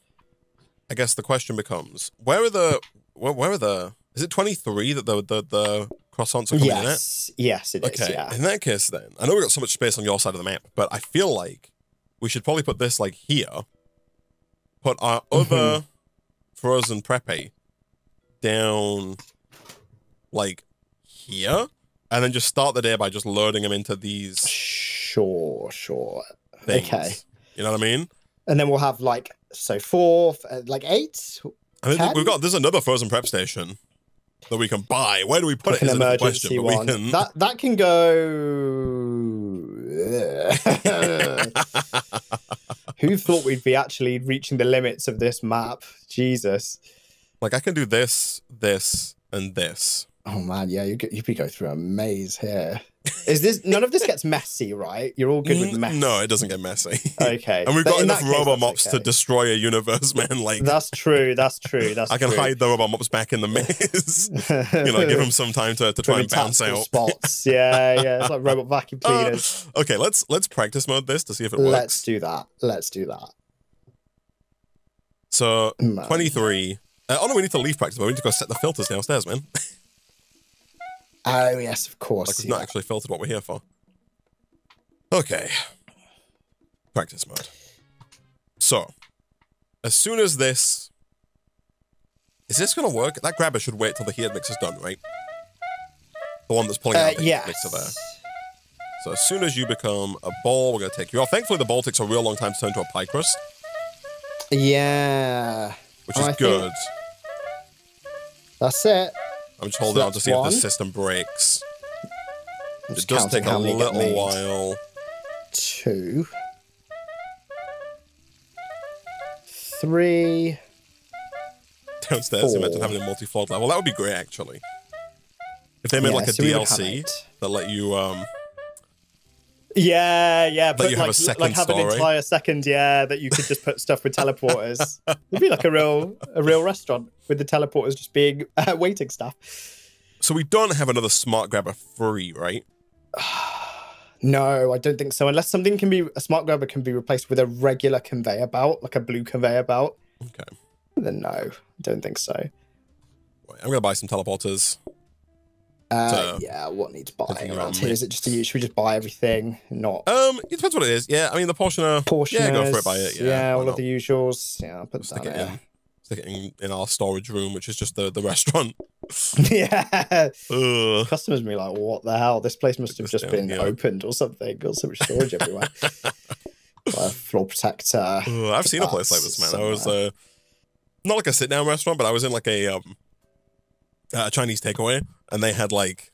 I guess the question becomes, where are the, where, where are the, is it twenty-three that the, the, the croissants are coming yes. in it? Yes, it okay. is, yeah. In that case, then, I know we've got so much space on your side of the map, but I feel like we should probably put this, like, here. Put our mm-hmm. other frozen preppy down, like, here, and then just start the day by just loading them into these... Sure, sure. Things. Okay. You know what I mean? And then we'll have, like, so four, like, eight? I mean, we've got... There's another frozen prep station. That we can buy. Where do we put like it? An emergency question, one. But we can... That that can go. Who thought we'd be actually reaching the limits of this map? Jesus. Like I can do this, this, and this. Oh man, yeah, you could, you could go through a maze here. Is this none of this gets messy, right? You're all good with mess. No, it doesn't get messy. Okay, and we've but got enough case, robot mops okay. to destroy a universe, man. Like that's true, that's true. That's I can true. hide the robot mops back in the maze. You know, give them some time to to try and bounce out. Spots, yeah, yeah. It's like robot vacuum cleaners. Uh, okay, let's let's practice mode this to see if it works. Let's do that. Let's do that. So man. twenty-three. Uh, oh no, we need to leave practice mode. We need to go set the filters downstairs, man. Oh, yes, of course. Like we've yeah. not actually filtered what we're here for. Okay. Practice mode. So, as soon as this... Is this going to work? That grabber should wait till the heat mixer's done, right? The one that's pulling uh, out the yes. heat mixer there. So, as soon as you become a ball, we're going to take you off. Thankfully, the ball takes a real long time to turn to a pie crust. Yeah. Which oh, is I good. Think... That's it. I'm just holding so on to see one. if the system breaks. It does take a little while. Two. Three. Downstairs, you meant to have a multi-fold level. That would be great, actually. If they made yeah, like a so D L C that let you... um. Yeah, yeah, but you have like, a second like have story. an entire second, yeah, that you could just put stuff with teleporters. It'd be like a real, a real restaurant with the teleporters just being uh, waiting staff. So we don't have another smart grabber free, right? No, I don't think so. Unless something can be a smart grabber can be replaced with a regular conveyor belt, like a blue conveyor belt. Okay. Then no, I don't think so. Wait, I'm gonna buy some teleporters. Uh, so, yeah, what needs buying around here? Is it just a, should we just buy everything? Not. Um, it depends what it is. Yeah, I mean the portioner. Portioners, yeah, go for it, buy it. Yeah, yeah all not? of the usuals. Yeah, I'll put Stick that it in. in. Stick it in, in our storage room, which is just the the restaurant. Yeah. Ugh. Customers be like, what the hell? This place must have just down, been yeah. opened or something. Got so much storage everywhere. uh, floor protector. Ugh, I've seen a place like this, man. Somewhere. I was uh, not like a sit down restaurant, but I was in like a um. Uh, Chinese takeaway, and they had like,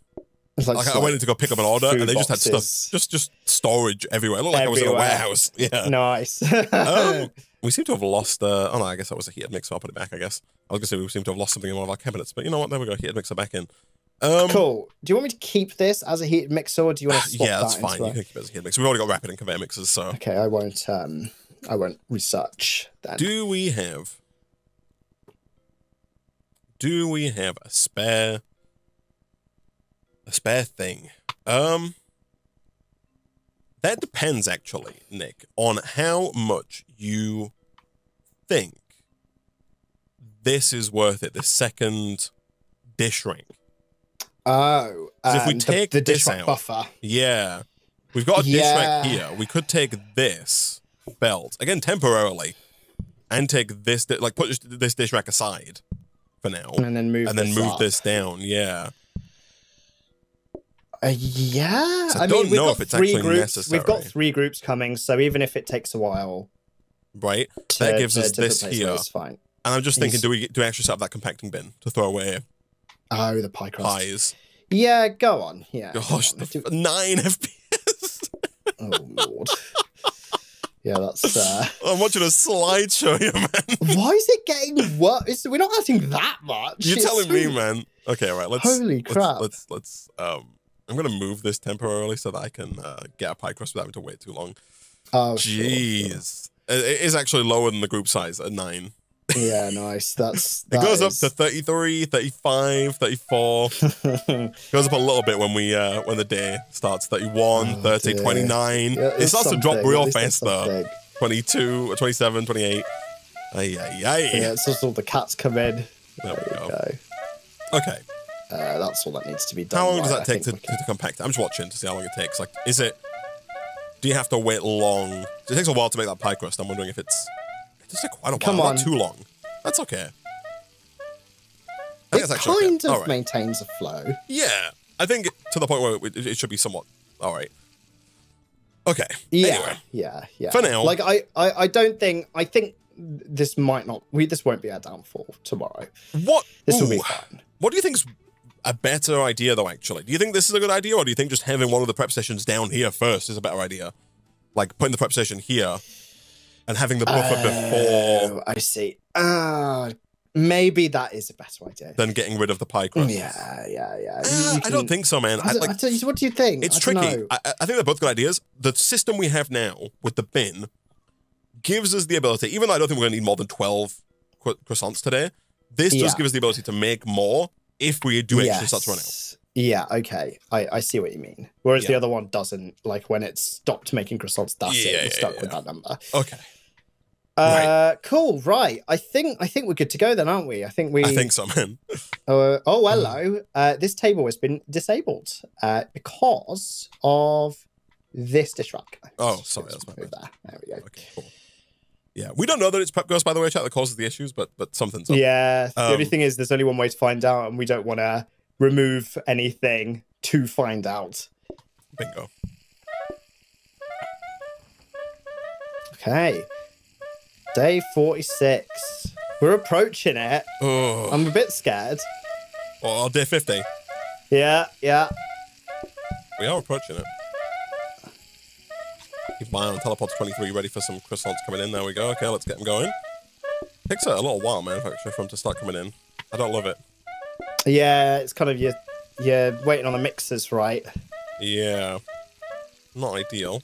like, like I went in to go pick up an order, and they just boxes. had stuff, just just storage everywhere. It looked everywhere. like I was in a warehouse. Yeah, nice. um, we seem to have lost. Uh, oh no, I guess that was a heated mixer. I'll put it back. I guess I was gonna say we seem to have lost something in one of our cabinets, but you know what? There we go. Heated mixer back in. Um, cool. Do you want me to keep this as a heated mixer, or do you want to swap? Yeah, that's that fine. You a... can keep it as a heated mixer. We've already got rapid and conveyor mixers, so okay. I won't. Um, I won't research then. Do we have? Do we have a spare, a spare thing? Um, that depends actually, Nick, on how much you think this is worth it. The second dish rank. Oh, um, if we take the, the dish rank buffer. Yeah, we've got a yeah. dish rank here. We could take this belt again temporarily, and take this like put this dish rack aside. For now, and then move and then this, move this down. Yeah, uh, yeah. So I, I don't mean, we've know got if it's three actually groups. necessary. We've got three groups coming, so even if it takes a while, right? To, that gives to, us to this here. Fine. And I'm just thinking, do we do we actually set up that compacting bin to throw away? Oh, the pie crust. Pies. Yeah, go on. Yeah. Gosh, on. The do... nine F P S. Oh lord. Yeah, that's... Uh... I'm watching a slideshow here, man. Why is it getting worse? We're not adding that much. You're it's telling so... me, man. Okay, all right, let's... Holy crap. Let's... let's, let's um, I'm going to move this temporarily so that I can uh, get a pie crust without having to wait too long. Oh, jeez. Sure, sure. It is actually lower than the group size at nine. Yeah, nice. That's... That it goes is... up to thirty-three, thirty-five, thirty-four. Goes up a little bit when we uh, when the day starts. thirty-one, oh, thirty, dear. twenty-nine. Yeah, it starts something. to drop real fast though. twenty-two, twenty-seven, twenty-eight. Ay, ay, ay. Yeah, it's just all the cats come in. There, there we go. go. Okay. Uh, that's all that needs to be done. How long right? does that take to, can... to compact? I'm just watching to see how long it takes. Like, is it... Do you have to wait long? It takes a while to make that pie crust. I'm wondering if it's... It's quite a Come while, on. not too long. That's okay. I think it that's kind okay. of right. maintains a flow. Yeah, I think to the point where it, it, it should be somewhat all right. Okay. Yeah. Anyway. Yeah. Yeah. For now, like I, I, I don't think I think this might not. We this won't be our downfall tomorrow. What? This Ooh. will be fine. What do you think's a better idea though? Actually, do you think this is a good idea, or do you think just having one of the prep sessions down here first is a better idea? Like putting the prep session here. And having the buffer oh, before. I see. Ah, uh, Maybe that is a better idea than getting rid of the pie crust. Yeah, yeah, yeah. Uh, can, I don't think so, man. I I, like, I tell you, what do you think? It's I tricky. I, I think they're both good ideas. The system we have now with the bin gives us the ability, even though I don't think we're going to need more than twelve cro croissants today, this yeah. does give us the ability to make more if we do actually yes. start to run out. Yeah, okay. I, I see what you mean. Whereas yeah. the other one doesn't. Like, when it stopped making croissants, that's yeah, it. We're yeah, stuck yeah. with that number. Okay. Uh, right. Cool. Right. I think I think we're good to go then, aren't we? I think we. I think so, man. Uh, oh, hello. Uh, this table has been disabled uh, because of this dish rack. Oh, sorry, that's my bad. There. there we go. Okay, cool. Yeah, we don't know that it's Pep Ghost, by the way, chat, that causes the issues, but but something's up. Yeah. Um, the only thing is, there's only one way to find out, and we don't want to remove anything to find out. Bingo. Okay. Day forty-six. We're approaching it. Oh. I'm a bit scared. Oh, day fifty. Yeah, yeah. We are approaching it. Keep an eye on Telepod's twenty-three, ready for some croissants coming in. There we go. Okay, let's get them going. Takes a little while, man, actually, for them to start coming in. I don't love it. Yeah, it's kind of you're, you're waiting on the mixers, right? Yeah. Not ideal.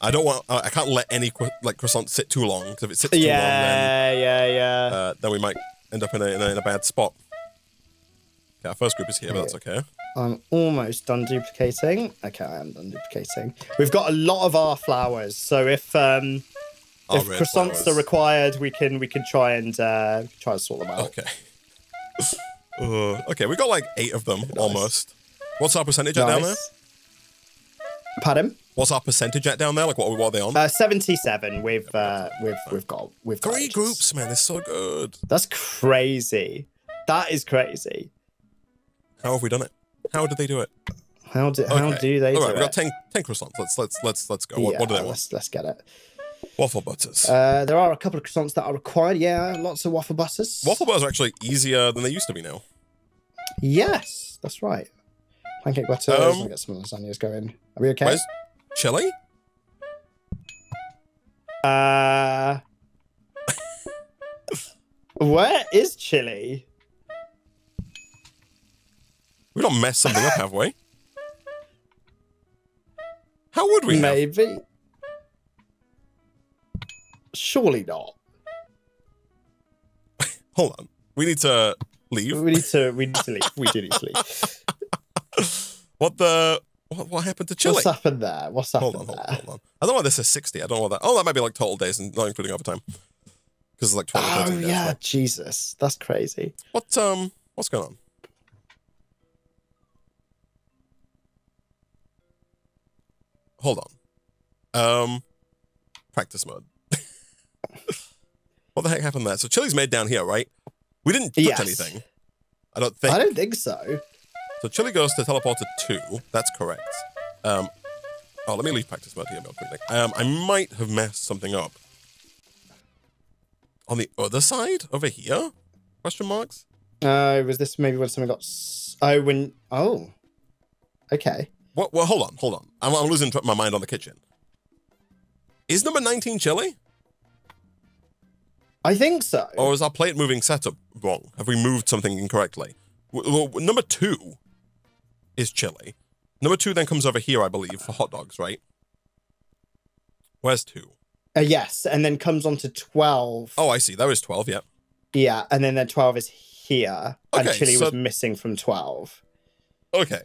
I don't want. I can't let any like croissant sit too long, because if it sits too yeah, long, then yeah, yeah, uh, then we might end up in a, in a in a bad spot. Okay, our first group is here, but that's okay. I'm almost done duplicating. Okay, I am done duplicating. We've got a lot of our flowers, so if um, if croissants flowers. are required, we can we can try and uh, try and sort them out. Okay. uh, okay, we got like eight of them nice. almost. What's our percentage nice. down there? Pardon? What's our percentage at down there? Like, what, what are they on? Uh, Seventy-seven. We've uh, we've we've got we've got three groups, man. It's so good. That's crazy. That is crazy. How have we done it? How did they do it? How do okay. how do they? All right, do we got ten, ten croissants. Let's let's let's let's go. What, yeah, what do they want? Let's, let's get it. Waffle butters. Uh, there are a couple of croissants that are required. Yeah, lots of waffle butters. Waffle butters are actually easier than they used to be now. Yes, that's right. Pancake butter. Um, I'll get some lasagnas going. Are we okay? Where's chili? Uh, where is chili? We don't mess something up, have we? How would we? Maybe. Have? Surely not. Hold on. We need to leave. We need to. We need to leave. We do need to leave. What the? What, what happened to chili? What's happened there? What's happened hold on, there? Hold on, hold on. I don't know why this is sixty. I don't know why that. Oh, that might be like total days and not including overtime. Because it's like twenty. Oh days, yeah, right? Jesus, that's crazy. What um, what's going on? Hold on. Um, practice mode. What the heck happened there? So chili's made down here, right? We didn't touch yes. anything. I don't think. I don't think so. So chili goes to teleporter two. That's correct. Um, oh, let me leave practice mode here real quickly. Um, I might have messed something up. On the other side? Over here? Question marks? Uh, was this maybe when something got... S oh, when... Oh. Okay. Well, well hold on, hold on. I'm, I'm losing my mind on the kitchen. Is number nineteen chili? I think so. Or is our plate moving setup wrong? Have we moved something incorrectly? Well, number two... is chili. Number two then comes over here, I believe, for hot dogs, right? Where's two? Uh, yes, and then comes on to twelve. Oh, I see. That was twelve, yeah. Yeah, and then, then twelve is here, okay, and chili so... was missing from twelve. Okay.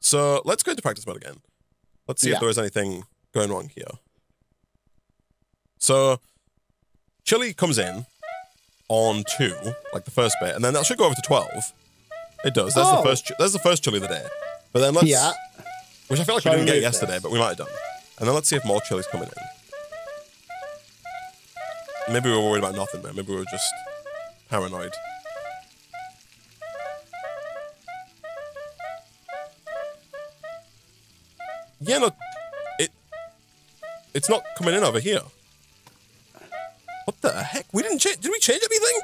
So let's go into practice mode again. Let's see yeah. if there is anything going wrong here. So chili comes in on two, like the first bit, and then that should go over to twelve. It does. That's oh. the first. That's the first chili of the day. But then let's. Yeah. Which I feel like Try we didn't get yesterday, this. but we might have done. And then let's see if more chili's coming in. Maybe we were worried about nothing, man. Maybe we were just paranoid. Yeah, no. It. It's not coming in over here. What the heck? We didn't change. Did we change anything?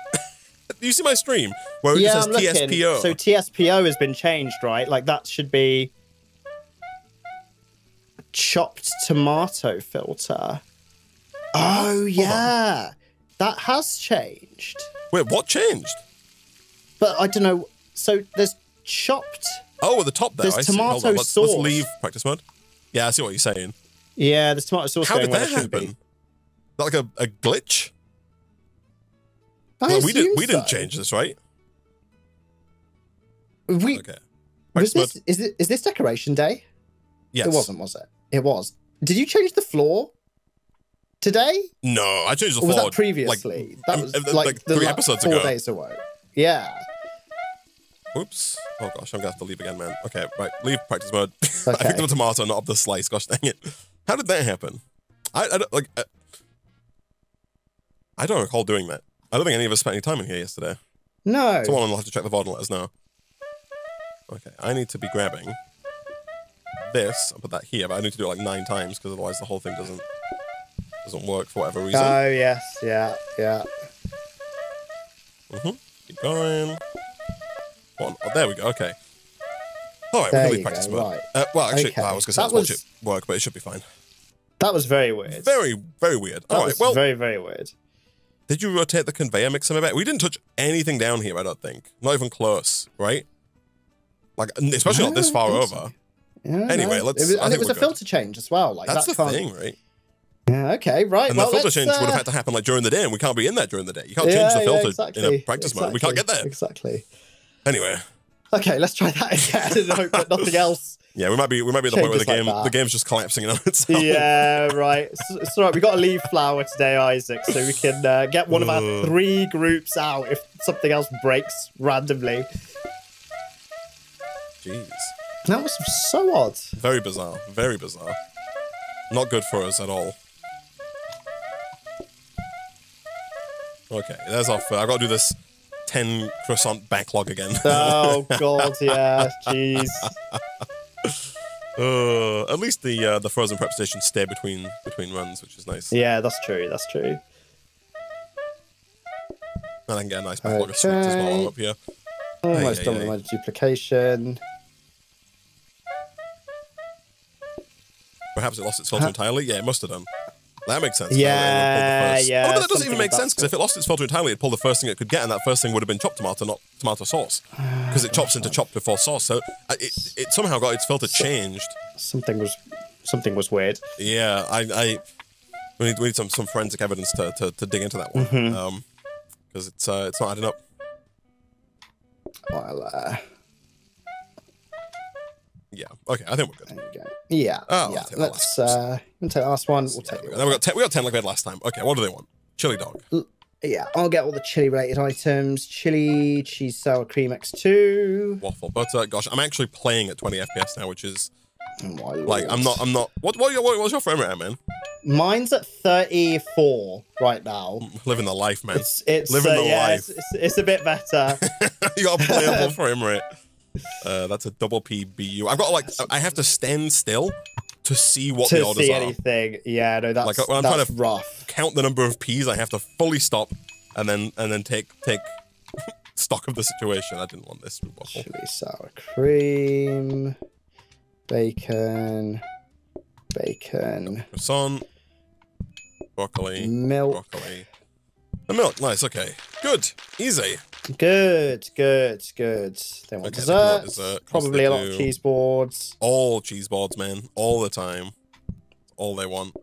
You see my stream where it yeah, says I'm T S P O. Looking. So T S P O has been changed, right? Like that should be chopped tomato filter. Oh, yeah. That has changed. Wait, what changed? But I don't know. So there's chopped. Oh, at the top there. There's I tomato see. On, let's, sauce. Let's leave practice mode. Yeah, I see what you're saying. Yeah, there's tomato sauce. How going did that happen? Is that like a, a glitch? Well, we didn't. We didn't change this, right? We. Okay. Was this, is this is this decoration day? Yes. It wasn't, was it? It was. Did you change the floor today? No, I changed the or floor. Was that previously? Like, that was um, like, like the three episodes four ago. Four days away. Yeah. Oops. Oh gosh, I'm gonna have to leave again, man. Okay, right. Leave practice mode. Okay. I picked up a tomato, not up the slice. Gosh dang it! How did that happen? I, I don't like. I, I don't recall doing that. I don't think any of us spent any time in here yesterday. No. Someone will have to check the V O D and let us know. Okay, I need to be grabbing this. I'll put that here, but I need to do it like nine times because otherwise the whole thing doesn't doesn't work for whatever reason. Oh yes, yeah, yeah. Mhm. Keep going. One. Oh, there we go. Okay. All right, there we can leave practice mode. Right. Uh, well, actually, okay. well, I was going to say let's was... watch it work, but it should be fine. That was very weird. Very, very weird. That all right, well, very, very weird. Did you rotate the conveyor mixer a bit? We didn't touch anything down here, I don't think. Not even close, right? Like, especially not this far over. Yeah, anyway, no. let's. It was, I think it was a good. filter change as well. Like that's that the can't... thing, right? Yeah. Okay. Right. And well, the filter change uh... would have had to happen like during the day, and we can't be in that during the day. You can't yeah, change the filter yeah, exactly. in a practice exactly. mode. We can't get there. Exactly. Anyway. Okay, let's try that again and hope that nothing else. Yeah, we might be we might be at the point where the game like the game's just collapsing on itself. Yeah, right. So, it's all right. We got to leave flour today, Isaac, so we can uh, get one of our three groups out if something else breaks randomly. Jeez, that was so odd. Very bizarre. Very bizarre. Not good for us at all. Okay, there's our. I've got to do this. ten croissant backlog again. Oh god, yeah, jeez. Uh, at least the uh, the frozen prep stations stay between between runs, which is nice. Yeah, that's true. That's true. And I can get a nice backlog okay. of sweets as well up here. Almost done with my duplication. Perhaps it lost its filter huh? entirely. Yeah, it must have done. That makes sense. Yeah, yeah. Oh, but that doesn't even make sense because if it lost its filter entirely, it'd pull the first thing it could get, and that first thing would have been chopped tomato, not tomato sauce, because it chops into chopped before sauce. So it it somehow got its filter changed. Something was something was weird. Yeah, I, I we need we need some some forensic evidence to to, to dig into that one, mm-hmm. um, because it's uh, it's not adding up. Well, uh... yeah. Okay, I think we're good. There you go. Yeah. Oh, yeah. Let's uh, take the last one. We'll take. Yeah, we got, we got ten. We got ten like we had last time. Okay. What do they want? Chili dog. L yeah. I'll get all the chili related items. Chili, cheese, sour cream, X two. Waffle butter. Gosh, I'm actually playing at twenty F P S now, which is oh, like I'm not. I'm not. What? What? what what's your frame rate, man? Mine's at thirty-four right now. Living the life, man. It's, it's living uh, the yeah, life. It's, it's, it's a bit better. You got a playable frame rate. Uh, that's a double P B U. I've got like I have to stand still to see what to the orders see anything. Are. Yeah, no, that's like when I'm that's trying to rough. Count the number of P's, I have to fully stop and then and then take take stock of the situation. I didn't want this waffle. Chili, sour cream, bacon, bacon, croissant, broccoli, milk, broccoli, the milk. Nice, okay, good, easy. Good, good, good. They want okay, dessert. dessert. Probably a lot do. of cheese boards. All cheese boards, man. All the time. All they want.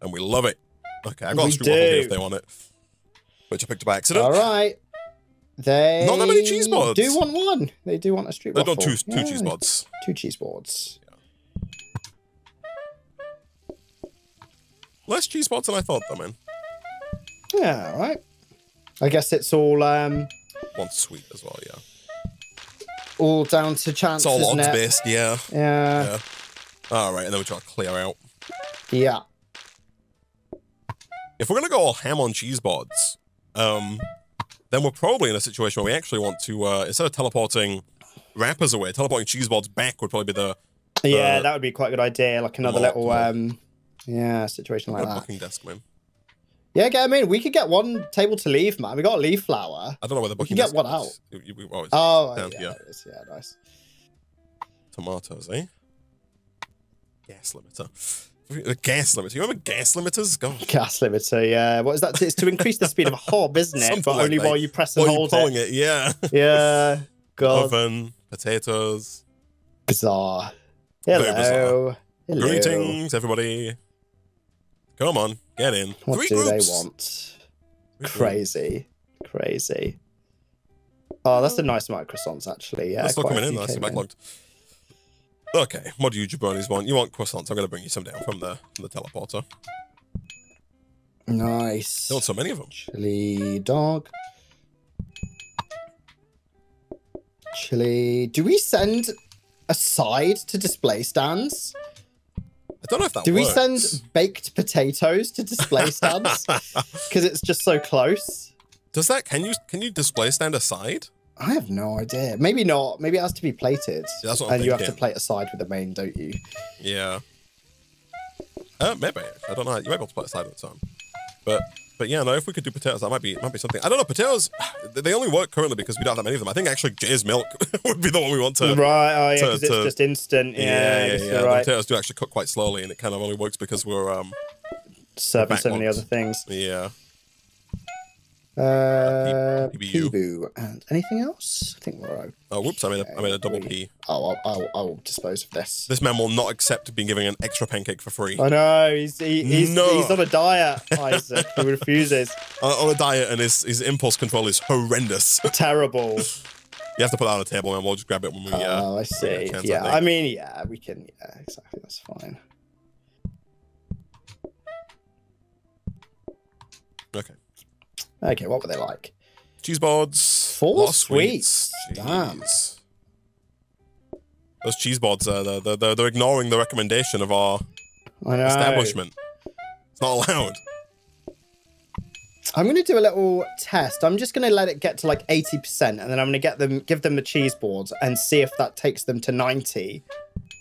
And we love it. Okay, I've got we a screw waffle here if they want it. Which I picked by accident. All right. They Not that many cheese boards. do want one. They do want a street waffle. They don't two, two yeah. cheese boards. Two cheese boards. Yeah. Less cheese boards than I thought, though, man. Yeah, all right. I guess it's all um one sweet as well, yeah. All down to chance. It's all odds based, yeah. yeah. Yeah. All right, and then we try to clear out. Yeah. If we're gonna go all ham on cheese boards, um, then we're probably in a situation where we actually want to uh, instead of teleporting wrappers away, teleporting cheese boards back would probably be the. the yeah, that would be quite a good idea. Like another little um, yeah, situation like that. Booking desk, man. Yeah, get them in. We could get one table to leave, man. We got to leave flour. I don't know where the booking is. We can get one out. We, we, we oh, down, yeah, yeah. It is. Yeah, nice. Tomatoes, eh? Yes, limiter. The gas limiter. You remember gas limiters? God. Gas limiter, yeah. What is that? It's to increase the speed of a hob, isn't it? Something but like only that. While you press and while hold you're it. it. Yeah. Yeah. God. Oven, potatoes. Bizarre. Hello. Bizarre. Hello. Greetings, everybody. Come on, get in. What Three do groups. they want? Three Crazy. Groups. Crazy. Oh, that's a nice amount of croissants, actually. Yeah, that's not coming in. That's backlogged. Okay, what do you jabronis want? You want croissants. I'm going to bring you some down from the, from the teleporter. Nice. There aren't so many of them. Chili dog. Chili. Do we send a side to display stands? I don't know if that do works. Do we send baked potatoes to display stands? Because it's just so close. Does that... Can you, can you display stand a side? I have no idea. Maybe not. Maybe it has to be plated. Yeah, that's what I'm and thinking. You have to plate a side with the main, don't you? Yeah. Uh, maybe. I don't know. You might be able to plate a side at the time. But but yeah, no, if we could do potatoes, that might be might be something. I don't know. Potatoes, they only work currently because we don't have that many of them. I think actually Jay's milk would be the one we want to... Right. Oh, yeah, because it's to, just instant. Yeah, yeah, yeah. yeah. Right. The potatoes do actually cook quite slowly, and it kind of only works because we're... um serving so many other things. Yeah. Uh, P B U and anything else? I think we're right. Oh, whoops! I made a, I made a double P. Oh, I'll, I'll, I'll dispose of this. This man will not accept being given an extra pancake for free. I know he's he, he's, no. he's on a diet, Isaac. He refuses. Uh, on a diet, and his his impulse control is horrendous. Terrible. You have to put that on the table, and we'll just grab it when we. Oh, uh, I see. Chance, yeah, I, I mean, yeah, we can. Yeah, exactly. That's fine. Okay. Okay, what were they like? Cheese boards. Four sweets. sweets. Damn. Those cheese boards, uh, they're, they're, they're ignoring the recommendation of our I know. establishment. It's not allowed. I'm going to do a little test. I'm just going to let it get to like eighty percent, and then I'm going to get them, give them the cheese boards and see if that takes them to ninety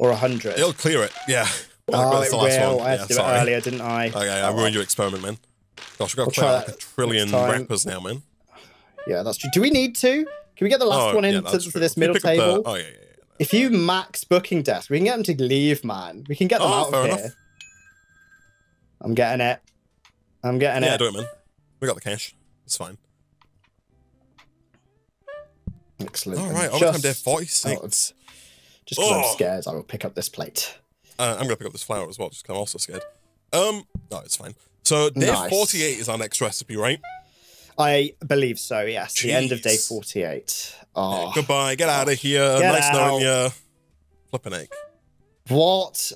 or one hundred. It'll clear it, yeah. Well, oh, it will. I had yeah, to do sorry. it earlier, didn't I? Okay, I ruined right. your experiment, man. Gosh, we've got to play like a trillion rappers now, man. Yeah, that's true. Do we need to? Can we get the last oh, one into yeah, this middle table? The... Oh, yeah, yeah, yeah. If you max booking desk, we can get them to leave, man. We can get them oh, out of here. Enough. I'm getting it. I'm getting yeah, it. Yeah, do it, man. We got the cash. It's fine. Excellent. All right, overtime day forty-six. Just because oh. I'm scared, I will pick up this plate. Uh, I'm going to pick up this flour as well, just because I'm also scared. Um, no, it's fine. So day nice. forty-eight is our next recipe, right? I believe so, yes. Jeez. The end of day forty-eight. Oh. Yeah, goodbye. Get out of here. Get nice out. knowing you. Flippin' egg. What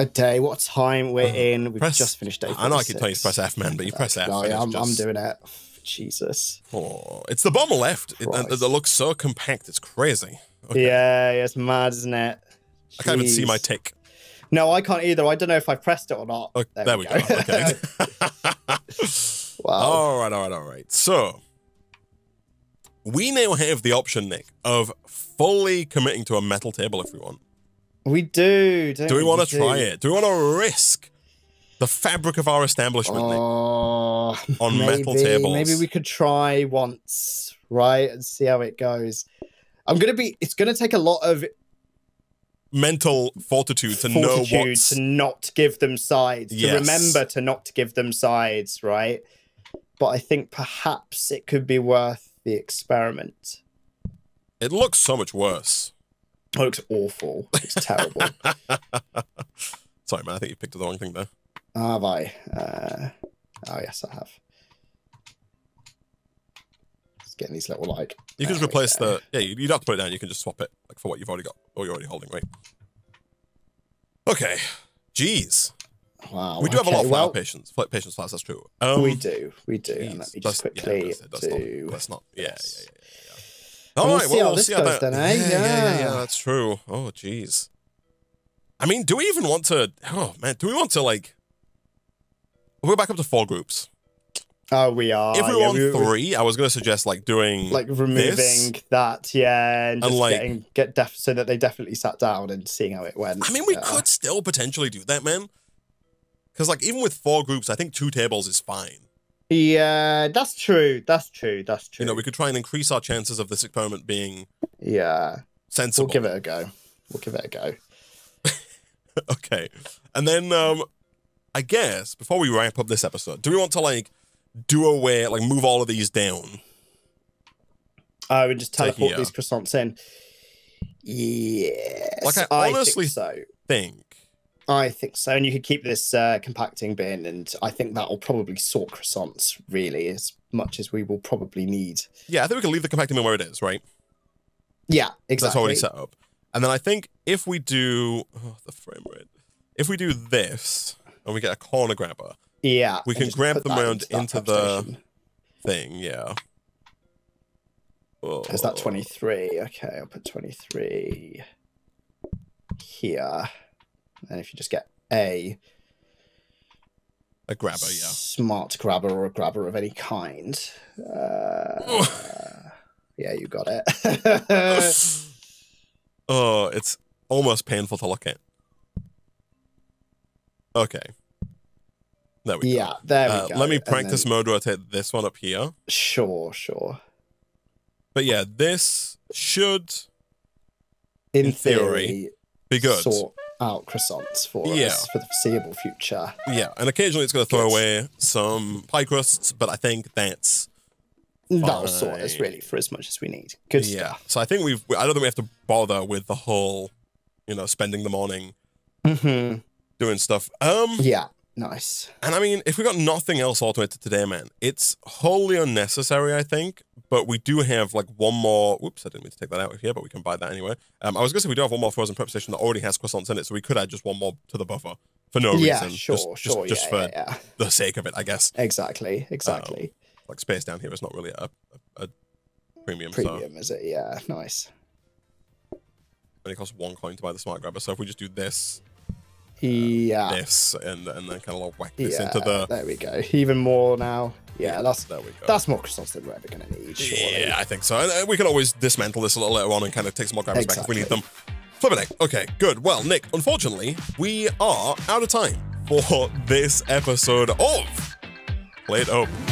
a day. What time we're uh, in. We've press, just finished day forty-six. I know I keep telling you to press F, man, but you press F. No, yeah, I'm, just... I'm doing it. Jesus. Oh, it's the bottom left. It, it, it looks so compact. It's crazy. Okay. Yeah, yeah, it's mad, isn't it? Jeez. I can't even see my tick. No, I can't either. I don't know if I pressed it or not. Okay, there, there we go. go. Okay. Wow. All right, all right, all right. So, we now have the option, Nick, of fully committing to a metal table if we want. We do. Don't do we, we want to try it? Do we want to risk the fabric of our establishment, oh, Nick, on maybe, metal tables? Maybe we could try once, right, and see how it goes. I'm going to be... It's going to take a lot of... mental fortitude to fortitude know what to not give them sides yes. to remember to not give them sides, right? But I think perhaps it could be worth the experiment. It looks so much worse. It looks awful. It's terrible. Sorry, man. I think you picked the wrong thing there. Have I? Uh, oh yes, I have. Just getting these little like. You can just replace the. Yeah, you don't have to put it down. You can just swap it like for what you've already got. Oh, you're already holding, right? Okay. Jeez. Wow. We do okay. have a lot of flower well, patients. Patients flowers, that's true. Um, we do. We do. And let me just that's, quickly yeah, that's, that's do... Not, that's not... Yeah, yeah, yeah, yeah. All we'll right, see well, we'll see how this goes then, eh? Yeah, yeah, yeah, yeah, yeah, that's true. Oh, jeez. I mean, do we even want to... Oh, man, do we want to, like... We're back up to four groups. Oh, we are. If we were yeah, on we, three, we, I was going to suggest like doing like removing this. that, yeah, and, just and like getting, get def so that they definitely sat down and seeing how it went. I mean, we yeah. could still potentially do that, man. Because like even with four groups, I think two tables is fine. Yeah, that's true. That's true. That's true. You know, we could try and increase our chances of this experiment being yeah sensible. We'll give it a go. We'll give it a go. Okay. And then, um, I guess, before we wrap up this episode, do we want to, like, do away, like, move all of these down? I would just teleport these croissants in. Yes. Like, I honestly I think, so. think. I think so. And you could keep this uh, compacting bin, and I think that will probably sort croissants, really, as much as we will probably need. Yeah, I think we can leave the compacting bin where it is, right? Yeah, exactly. That's already set up. And then I think if we do... Oh, the frame rate. If we do this, and we get a corner grabber, yeah, we can grab them around into, into the thing, yeah. Oh. Is that twenty-three? Okay, I'll put twenty-three here. And if you just get a... A grabber, yeah. Smart grabber or a grabber of any kind. Uh, yeah, you got it. Oh, it's almost painful to look at. Okay. There we yeah, go. Yeah, there we uh, go. Let me practice then... mode rotate this one up here. Sure, sure. But yeah, this should, in, in theory, theory, be good. Sort out croissants for yeah. us for the foreseeable future. Yeah, and occasionally it's going to throw good. away some pie crusts, but I think that's... That'll sort us really for as much as we need. Good yeah. stuff. So I think we've. I don't think we have to bother with the whole, you know, spending the morning mm-hmm. doing stuff. Um. Yeah. Nice. And I mean, if we got nothing else automated today, man, it's wholly unnecessary, I think. But we do have like one more. Whoops! I didn't mean to take that out of here, but we can buy that anyway. Um, I was gonna say we do have one more frozen prep station that already has croissants in it, so we could add just one more to the buffer for no yeah, reason. Sure, just, sure, just, just yeah, for yeah, yeah. the sake of it, I guess. Exactly. Exactly. Um, Like space down here is not really a, a, a premium. Premium, so. Is it? Yeah, nice. And it costs one coin to buy the smart grabber. So if we just do this, yeah, uh, this, and and then kind of like whack this yeah, into the. There we go. Even more now. Yeah, yeah that's there we go. That's more crystals than we're ever going to need. Surely. Yeah, I think so. And we can always dismantle this a little later on and kind of take some more grabbers exactly. back if we need them. Flippin' egg. Okay, good. Well, Nick, unfortunately, we are out of time for this episode of PlateUp.